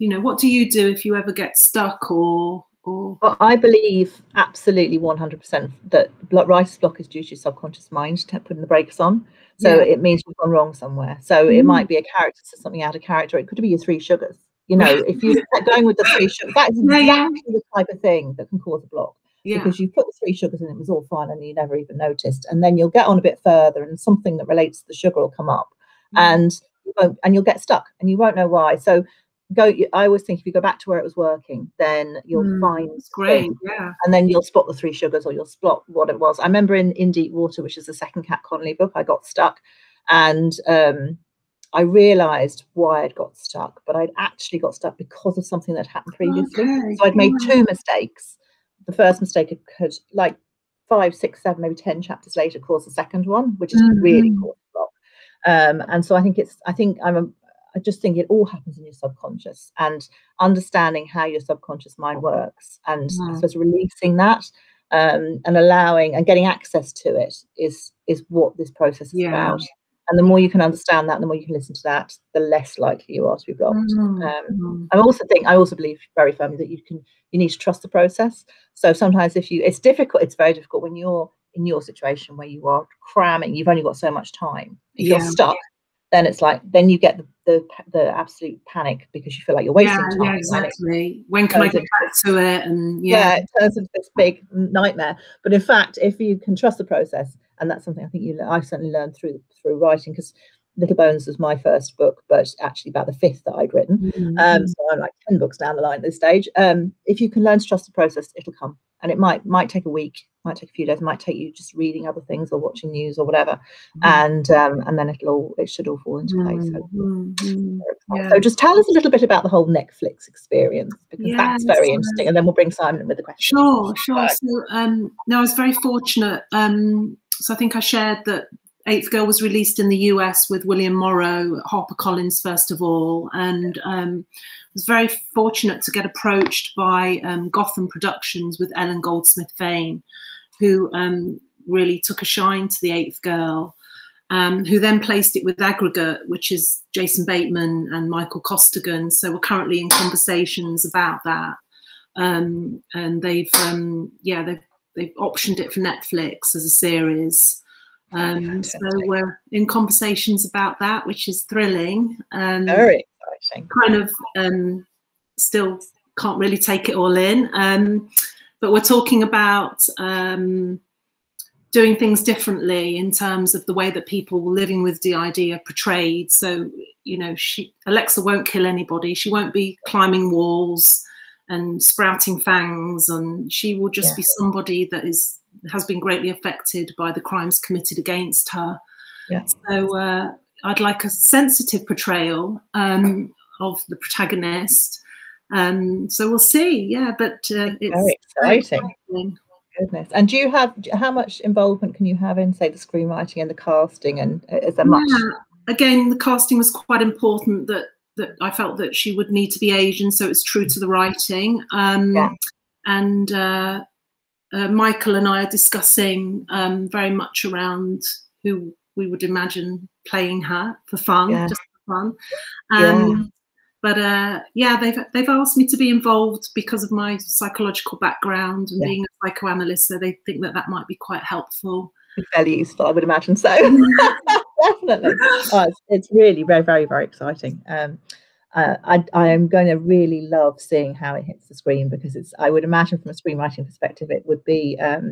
you know, what do you do if you ever get stuck or? Well, I believe absolutely 100% that writer's block is due to your subconscious mind putting the brakes on. So it means you've gone wrong somewhere. So it might be a character, so something out of character. It could be your three sugars. You know, if you start going with the three sugars, that's exactly the type of thing that can cause a block. Because you put the three sugars in, it was all fine, and you never even noticed. And then you'll get on a bit further, and something that relates to the sugar will come up, and you'll get stuck, and you won't know why. So I always think if you go back to where it was working, then you'll find and then you'll spot the three sugars, or you'll spot what it was. I remember in Deep Water, which is the second Cat Connolly book, I got stuck, and I realized why I'd got stuck, but I'd actually got stuck because of something that happened previously. So I'd made two mistakes. The first mistake had, like, 5, 6, 7, maybe 10 chapters later caused the second one, which is really caused a lot. And so I just think it all happens in your subconscious, and understanding how your subconscious mind works, and I suppose releasing that and allowing and getting access to it is what this process is about. And the more you can understand that, the more you can listen to that, the less likely you are to be blocked. I also believe very firmly that you need to trust the process. So sometimes it's very difficult when you're in your situation where you are cramming, you've only got so much time, if you're stuck, then it's like, then you get the absolute panic, because you feel like you're wasting time. Yeah, exactly. When can I get back to it? And it turns into this big nightmare. But in fact, if you can trust the process, and that's something I think I certainly learned through writing, because Little Bones was my first book, but actually about the fifth that I'd written. So I'm like 10 books down the line at this stage. If you can learn to trust the process, it'll come. And it might take a week, might take a few days, might take you just reading other things or watching news or whatever, and then it should all fall into place. So just tell us a little bit about the whole Netflix experience, because that's very interesting, and then we'll bring Simon in with the question. Sure. So I was very fortunate. So I think I shared that Eighth Girl was released in the US with William Morrow, HarperCollins first of all, and was very fortunate to get approached by Gotham Productions with Ellen Goldsmith-Fayne, who really took a shine to The Eighth Girl, who then placed it with Aggregate, which is Jason Bateman and Michael Costigan. So we're currently in conversations about that. And they've optioned it for Netflix as a series. So we're in conversations about that, which is thrilling. Very exciting. Kind of still can't really take it all in. But we're talking about doing things differently in terms of the way that people living with DID are portrayed. So, you know, Alexa won't kill anybody. She won't be climbing walls and sprouting fangs, and she will just be somebody that has been greatly affected by the crimes committed against her. Yeah. So I'd like a sensitive portrayal of the protagonist. So we'll see. Yeah, but it's very exciting. Goodness. And do you have, how much involvement can you have in, say, the screenwriting and the casting? And is there much? Again, the casting was quite important, that I felt that she would need to be Asian, so it's true to the writing. And Michael and I are discussing very much around who we would imagine playing her for fun, just for fun. But yeah, they've asked me to be involved because of my psychological background and being a psychoanalyst, so they think that that might be quite helpful. Fairly useful, I would imagine so. Definitely. Oh, it's really very, very, very exciting. I am going to really love seeing how it hits the screen, because it's, I would imagine from a screenwriting perspective, it would be a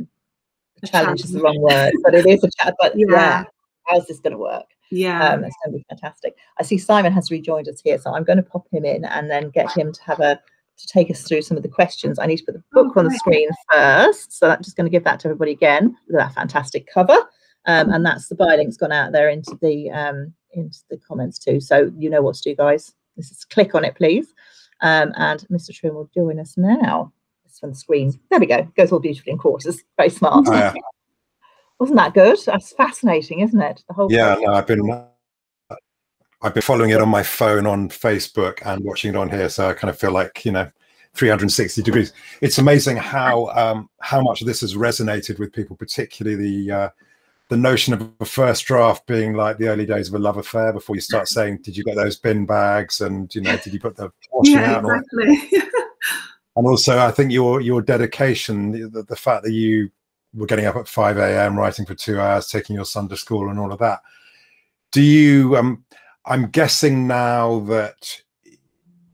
challenge is the wrong word, but it is a challenge. But yeah, how's this going to work? Yeah, that's going to be fantastic. I see Simon has rejoined us here, so I'm going to pop him in and then get him to have to take us through some of the questions. I need to put the book on the screen first, so I'm just going to give that to everybody again. Look at that fantastic cover, and that's the buy link's gone out there into the comments too. So you know what to do, guys. This is click on it, please. And Mr. Trewin will join us now. It's from the screen. There we go. It goes all beautifully in quarters. Very smart. Oh, yeah. Wasn't that good? That's fascinating, isn't it? The whole no, I've been following it on my phone, on Facebook, and watching it on here. So I kind of feel like, you know, 360 degrees. It's amazing how much of this has resonated with people, particularly the notion of a first draft being like the early days of a love affair, before you start saying, "Did you get those bin bags?" and, you know, "Did you put the washing out?" Exactly. And also, I think your dedication, the fact that you were getting up at 5 a.m, writing for 2 hours, taking your son to school, and all of that. Do you? I'm guessing now that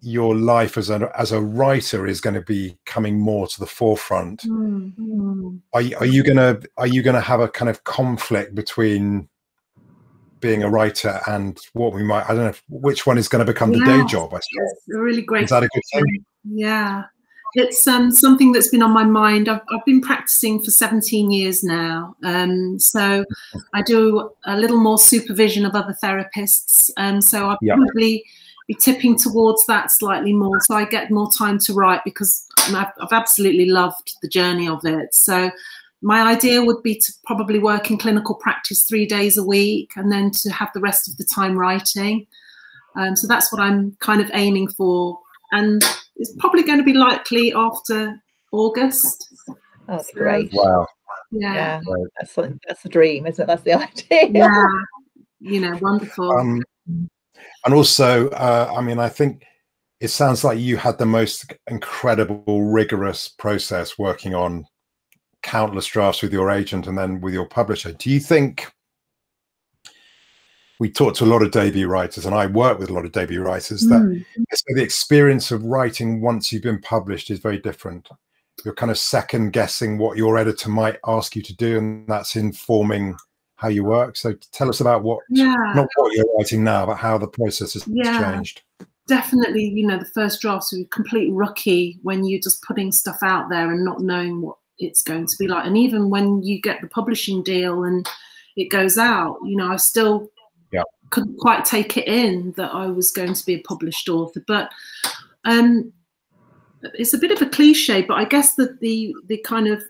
your life as a writer is going to be coming more to the forefront. Mm-hmm. Are you gonna have a kind of conflict between being a writer and what we might? I don't know which one is going to become the day job. I suppose. It's a really great. Is that a good thing? Yeah. It's something that's been on my mind. I've been practicing for 17 years now. So I do a little more supervision of other therapists. So I'll probably be tipping towards that slightly more. So I get more time to write, because I've absolutely loved the journey of it. So my idea would be to probably work in clinical practice 3 days a week and then to have the rest of the time writing. So that's what I'm kind of aiming for. And it's probably going to be likely after August. That's great. Wow. Yeah. That's the dream, isn't it? That's the idea. Yeah. You know, wonderful. And also, I mean, I think it sounds like you had the most incredible, rigorous process, working on countless drafts with your agent and then with your publisher. Do you think... We talk to a lot of debut writers, and I work with a lot of debut writers, that so the experience of writing once you've been published is very different. You're kind of second guessing what your editor might ask you to do, and that's informing how you work. So tell us about what, not what you're writing now, but how the process has changed. Definitely, you know, the first drafts are complete rookie when you're just putting stuff out there and not knowing what it's going to be like. And even when you get the publishing deal and it goes out, you know, I still... couldn't quite take it in that I was going to be a published author. But it's a bit of a cliche, but I guess that the kind of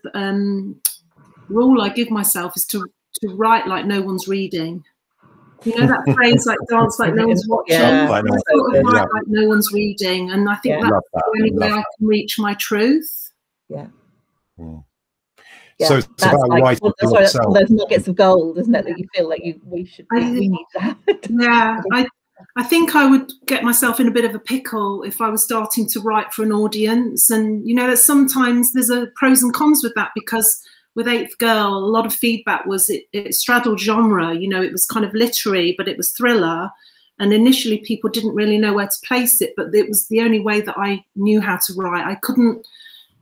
rule I give myself is to to write like no one's reading. You know that phrase, like dance like no one's watching? Yeah. I sort of write like no one's reading. And I think that's the only way I can reach my truth. Yeah. Yeah, so it's about writing for yourself. Those nuggets of gold, isn't it, that you feel like we should be, we need that. Yeah, I think I would get myself in a bit of a pickle if I was starting to write for an audience. And, you know, that sometimes there's a pros and cons with that, because with Eighth Girl, a lot of feedback was it straddled genre. You know, it was kind of literary, but it was thriller. And initially people didn't really know where to place it, but it was the only way that I knew how to write. I couldn't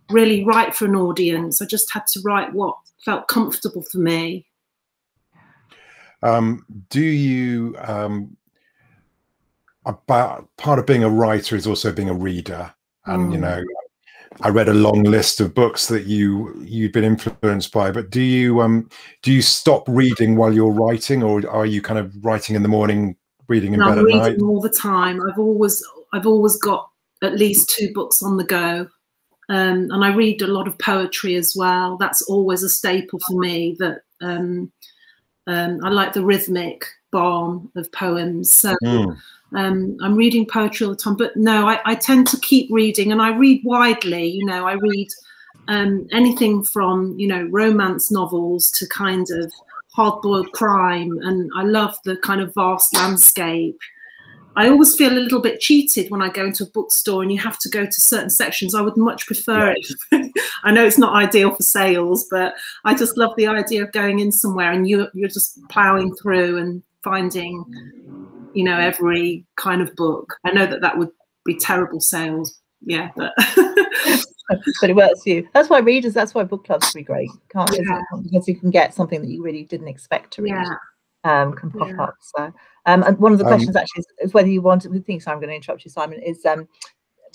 really write for an audience. I just had to write what felt comfortable for me. Do you, about part of being a writer is also being a reader, and you know, I read a long list of books that you've been influenced by, but do you stop reading while you're writing, or are you kind of writing in the morning, reading in bed at night? I'm reading all the time. I've always got at least 2 books on the go. And I read a lot of poetry as well. That's always a staple for me. That I like the rhythmic balm of poems. So I'm reading poetry all the time. But no, I tend to keep reading, and I read widely. You know, I read anything from, you know, romance novels to kind of hard-boiled crime, and I love the kind of vast landscape. I always feel a little bit cheated when I go into a bookstore and you have to go to certain sections. I would much prefer it. I know it's not ideal for sales, but I just love the idea of going in somewhere and you're just ploughing through and finding, you know, every kind of book. I know that that would be terrible sales. Yeah, but but it works for you. That's why readers, that's why book clubs would be great, can't it? Because you can get something that you really didn't expect to read. Yeah. Can pop up. So and one of the questions actually is whether you wanted, I think, so I'm going to interrupt you, Simon, is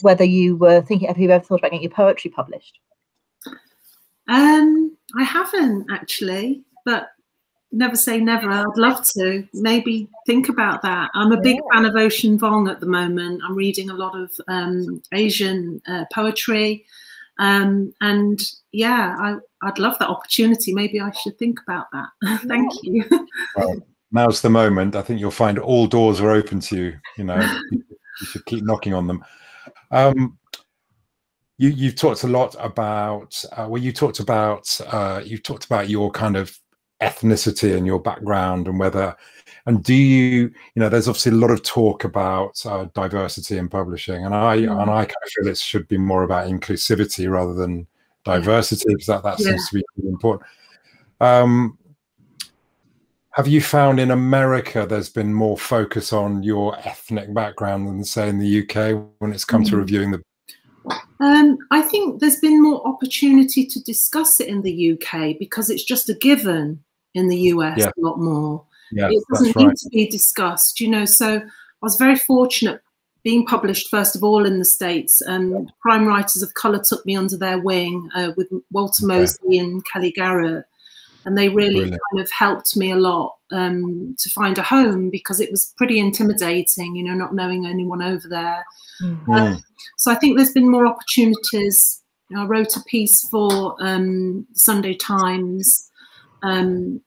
whether you were thinking, have you ever thought about getting your poetry published? I haven't actually, but never say never. I'd love to maybe think about that. I'm a big fan of Ocean Vuong at the moment. I'm reading a lot of Asian poetry, and yeah, I'd love that opportunity. Maybe I should think about that. Thank you. Well, now's the moment. I think you'll find all doors are open to you. You know, you should keep knocking on them. You've talked a lot about you've talked about your kind of ethnicity and your background, and whether, and do you, you know, there's obviously a lot of talk about diversity in publishing, and I kind of feel it should be more about inclusivity rather than diversity, because that seems to be really important. Have you found in America there's been more focus on your ethnic background than, say, in the UK when it's come to reviewing the? I think there's been more opportunity to discuss it in the UK because it's just a given. In the US, a lot more. Yeah, it doesn't need to be discussed, you know. So I was very fortunate being published, first of all, in the States. Crime writers of colour took me under their wing with Walter Mosley and Kelly Garrett. And they really kind of helped me a lot to find a home, because it was pretty intimidating, you know, not knowing anyone over there. So I think there's been more opportunities. You know, I wrote a piece for Sunday Times,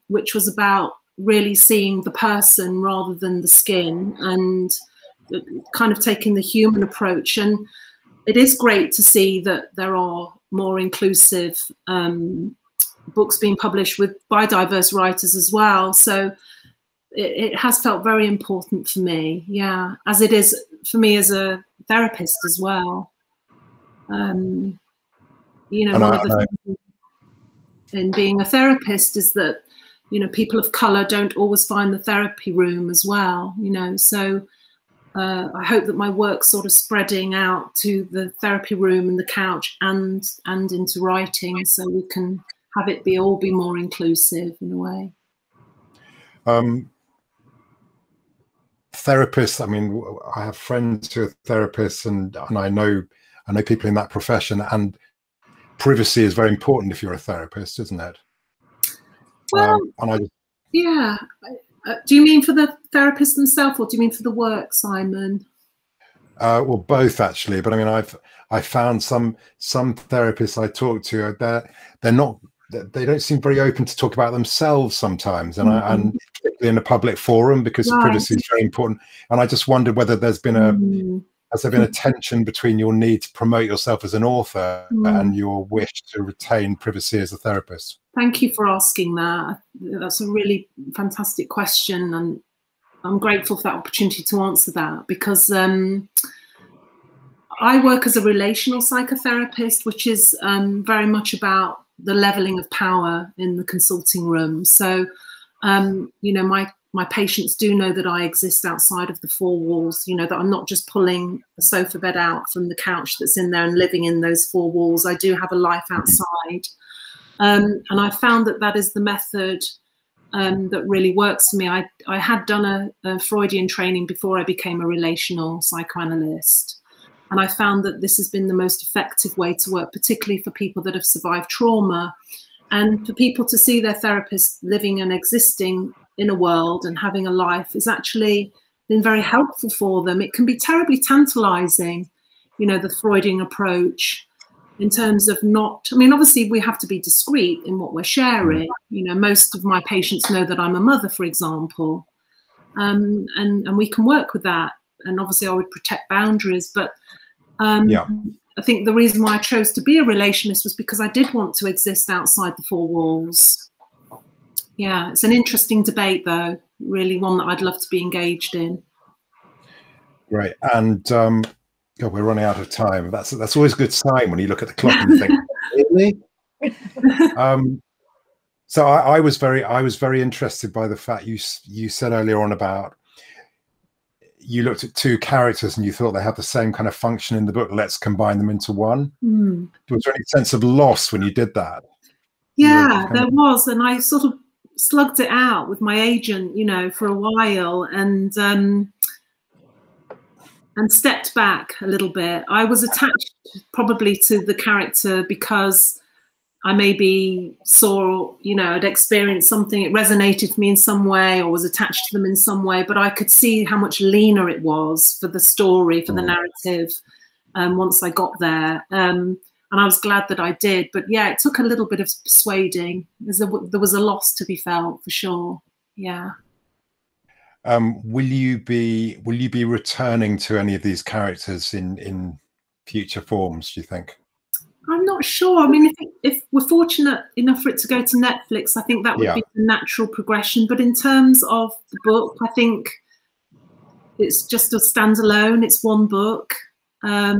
which was about really seeing the person rather than the skin, and kind of taking the human approach. And it is great to see that there are more inclusive books being published by diverse writers as well. So it has felt very important for me, yeah, as it is for me as a therapist as well. You know, one of the things in being a therapist is that, you know, people of colour don't always find the therapy room as well, you know. So I hope that my work's sort of spreading out to the therapy room and the couch and into writing, so we can have it all be more inclusive in a way. Therapists, I mean, I have friends who are therapists, and I know people in that profession, and privacy is very important if you're a therapist, isn't it? Well, yeah. Do you mean for the therapist themselves, or do you mean for the work, Simon? Well, both actually. But I mean, I found some therapists I talked to, they're not they don't seem very open to talk about themselves sometimes, and mm-hmm. And particularly in a public forum, because right. privacy is very important. And I just wondered whether there's been a mm-hmm. has there been a tension between your need to promote yourself as an author mm-hmm. and your wish to retain privacy as a therapist? Thank you for asking that. That's a really fantastic question, and I'm grateful for that opportunity to answer that, because I work as a relational psychotherapist, which is very much about the leveling of power in the consulting room. So, you know, my patients do know that I exist outside of the four walls, you know, that I'm not just pulling a sofa bed out from the couch that's in there and living in those four walls. I do have a life outside. And I found that that is the method that really works for me. I had done a Freudian training before I became a relational psychoanalyst. And I found that this has been the most effective way to work, particularly for people that have survived trauma, and for people to see their therapist living and existing in a world and having a life is actually been very helpful for them. It can be terribly tantalizing, you know, the Freudian approach in terms of not, I mean, obviously we have to be discreet in what we're sharing. You know, most of my patients know that I'm a mother, for example, and we can work with that. And obviously I would protect boundaries, but yeah. I think the reason why I chose to be a relationist was because I did want to exist outside the four walls. Yeah, it's an interesting debate though, really one that I'd love to be engaged in. Great, and God, we're running out of time. That's always a good sign when you look at the clock and think, really? So I was very interested by the fact you said earlier on about you looked at two characters and you thought they had the same kind of function in the book. Let's combine them into one. Mm. Was there any sense of loss when you did that? Yeah, there was. And I sort of slugged it out with my agent, you know, for a while, and stepped back a little bit. I was attached probably to the character because I maybe saw, you know, I'd experienced something, it resonated with me in some way, or was attached to them in some way, but I could see how much leaner it was for the story, for the narrative, once I got there. And I was glad that I did, but yeah, it took a little bit of persuading. There was a loss to be felt for sure, yeah. Will you be returning to any of these characters in future forms, do you think? I'm not sure. I mean, if we're fortunate enough for it to go to Netflix, I think that would yeah. be the natural progression. But in terms of the book, I think it's just a standalone. It's one book. I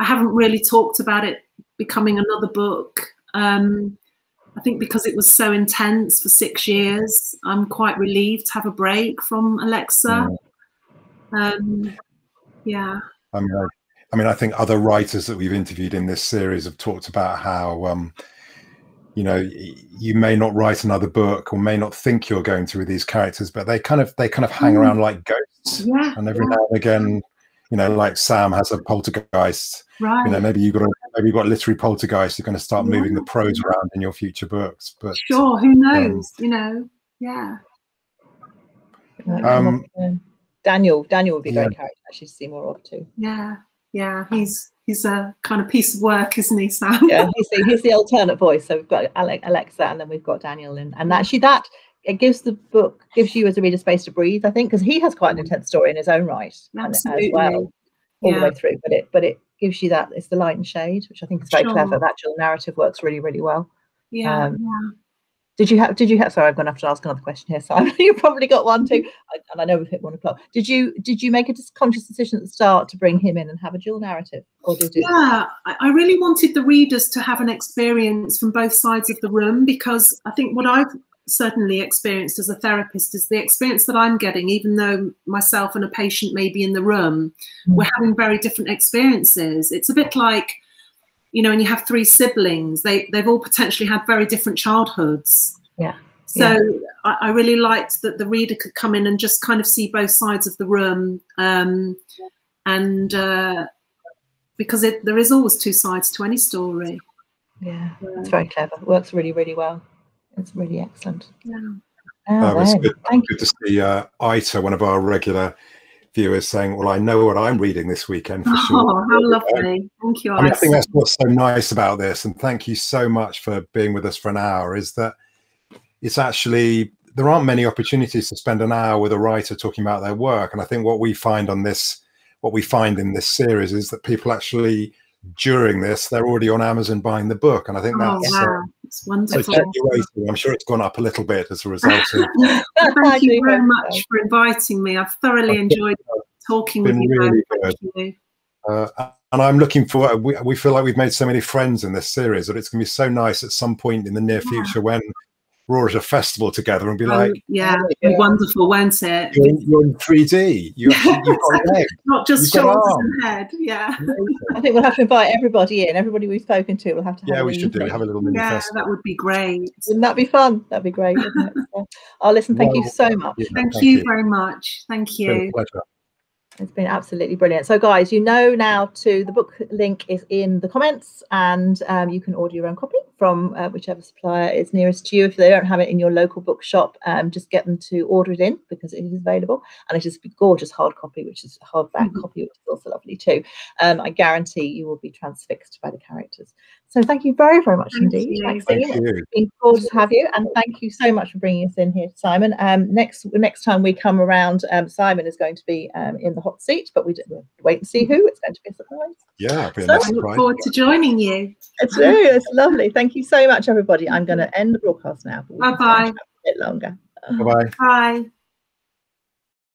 haven't really talked about it becoming another book. I think because it was so intense for 6 years, I'm quite relieved to have a break from Alexa. Yeah. I mean, I think other writers that we've interviewed in this series have talked about how, you know, you may not write another book or may not think you're going to with these characters, but they kind of hang around like ghosts. Yeah, and every yeah. now and again, you know, like Sam has a poltergeist. Right. You know, maybe you've got a literary poltergeist. You're going to start yeah. moving the prose around in your future books. But sure, who knows? You know, yeah. Daniel would be a great yeah. character actually to see more of too. Yeah. Yeah, he's a kind of piece of work, isn't he, Sam? Yeah, he's the alternate voice. So we've got Alexa, and then we've got Daniel, and actually that it gives the book gives you as a reader space to breathe, I think, because he has quite an intense story in his own right, absolutely, as well, all yeah. the way through. But it gives you that it's the light and shade, which I think is very sure. clever. That dual narrative works really, really well. Yeah. Yeah. Did you have? Sorry, I'm going to have to ask another question here. So I know you probably got one too, and I know we've hit 1 o'clock. Did you make a conscious decision at the start to bring him in and have a dual narrative, or did you? Yeah, I really wanted the readers to have an experience from both sides of the room, because I think what I've certainly experienced as a therapist is the experience that I'm getting, even though myself and a patient may be in the room, mm-hmm. we're having very different experiences. It's a bit like, you know, and you have three siblings, they've all potentially had very different childhoods. Yeah. So yeah. I really liked that the reader could come in and just kind of see both sides of the room. Because there is always two sides to any story. Yeah, it's very clever. It works really, really well. It's really excellent. Yeah. Oh, it was good to see Ita, one of our regular viewers saying, well, I know what I'm reading this weekend for sure. Oh, how lovely. Thank you. I think that's what's so nice about this. And thank you so much for being with us for an hour, is that it's actually, there aren't many opportunities to spend an hour with a writer talking about their work. And I think what we find on this, what we find in this series is that people actually, during this, they're already on Amazon buying the book. And I think that's, wow. It's wonderful. I'm sure it's gone up a little bit as a result of Thank you very much for inviting me. I've thoroughly enjoyed talking with you. Really good. Thank you. And I'm looking forward, we feel like we've made so many friends in this series that it's going to be so nice at some point in the near future when we're at a festival together and be like, it'd be wonderful, won't it? You're in 3D. You've got not just shoulders and head. Yeah. I think we'll have to invite everybody in. Everybody we've spoken to, we'll have to. Yeah, we should do. Have a little mini festival. That would be great. Wouldn't that be fun? That'd be great. Wouldn't it? So, oh, listen, thank you so much. Yeah, thank you very much. Thank you. It's been a pleasure. It's been absolutely brilliant. So, guys, you know now to the book link is in the comments, and you can order your own copy from whichever supplier is nearest to you. If they don't have it in your local bookshop, just get them to order it in, because it is available. And it's just a gorgeous hard copy, which is hardback copy, which is also lovely too. I guarantee you will be transfixed by the characters. So thank you very, very much indeed, Maxine. It's been gorgeous to have you, and thank you so much for bringing us in here, Simon. Next time we come around, Simon is going to be in the hot seat, but we'll wait and see who. It's going to be a surprise. Yeah, so I look forward to joining you. It's lovely. Thank you so much, everybody. I'm going to end the broadcast now. Bye bye. A bit longer. Bye bye. Bye.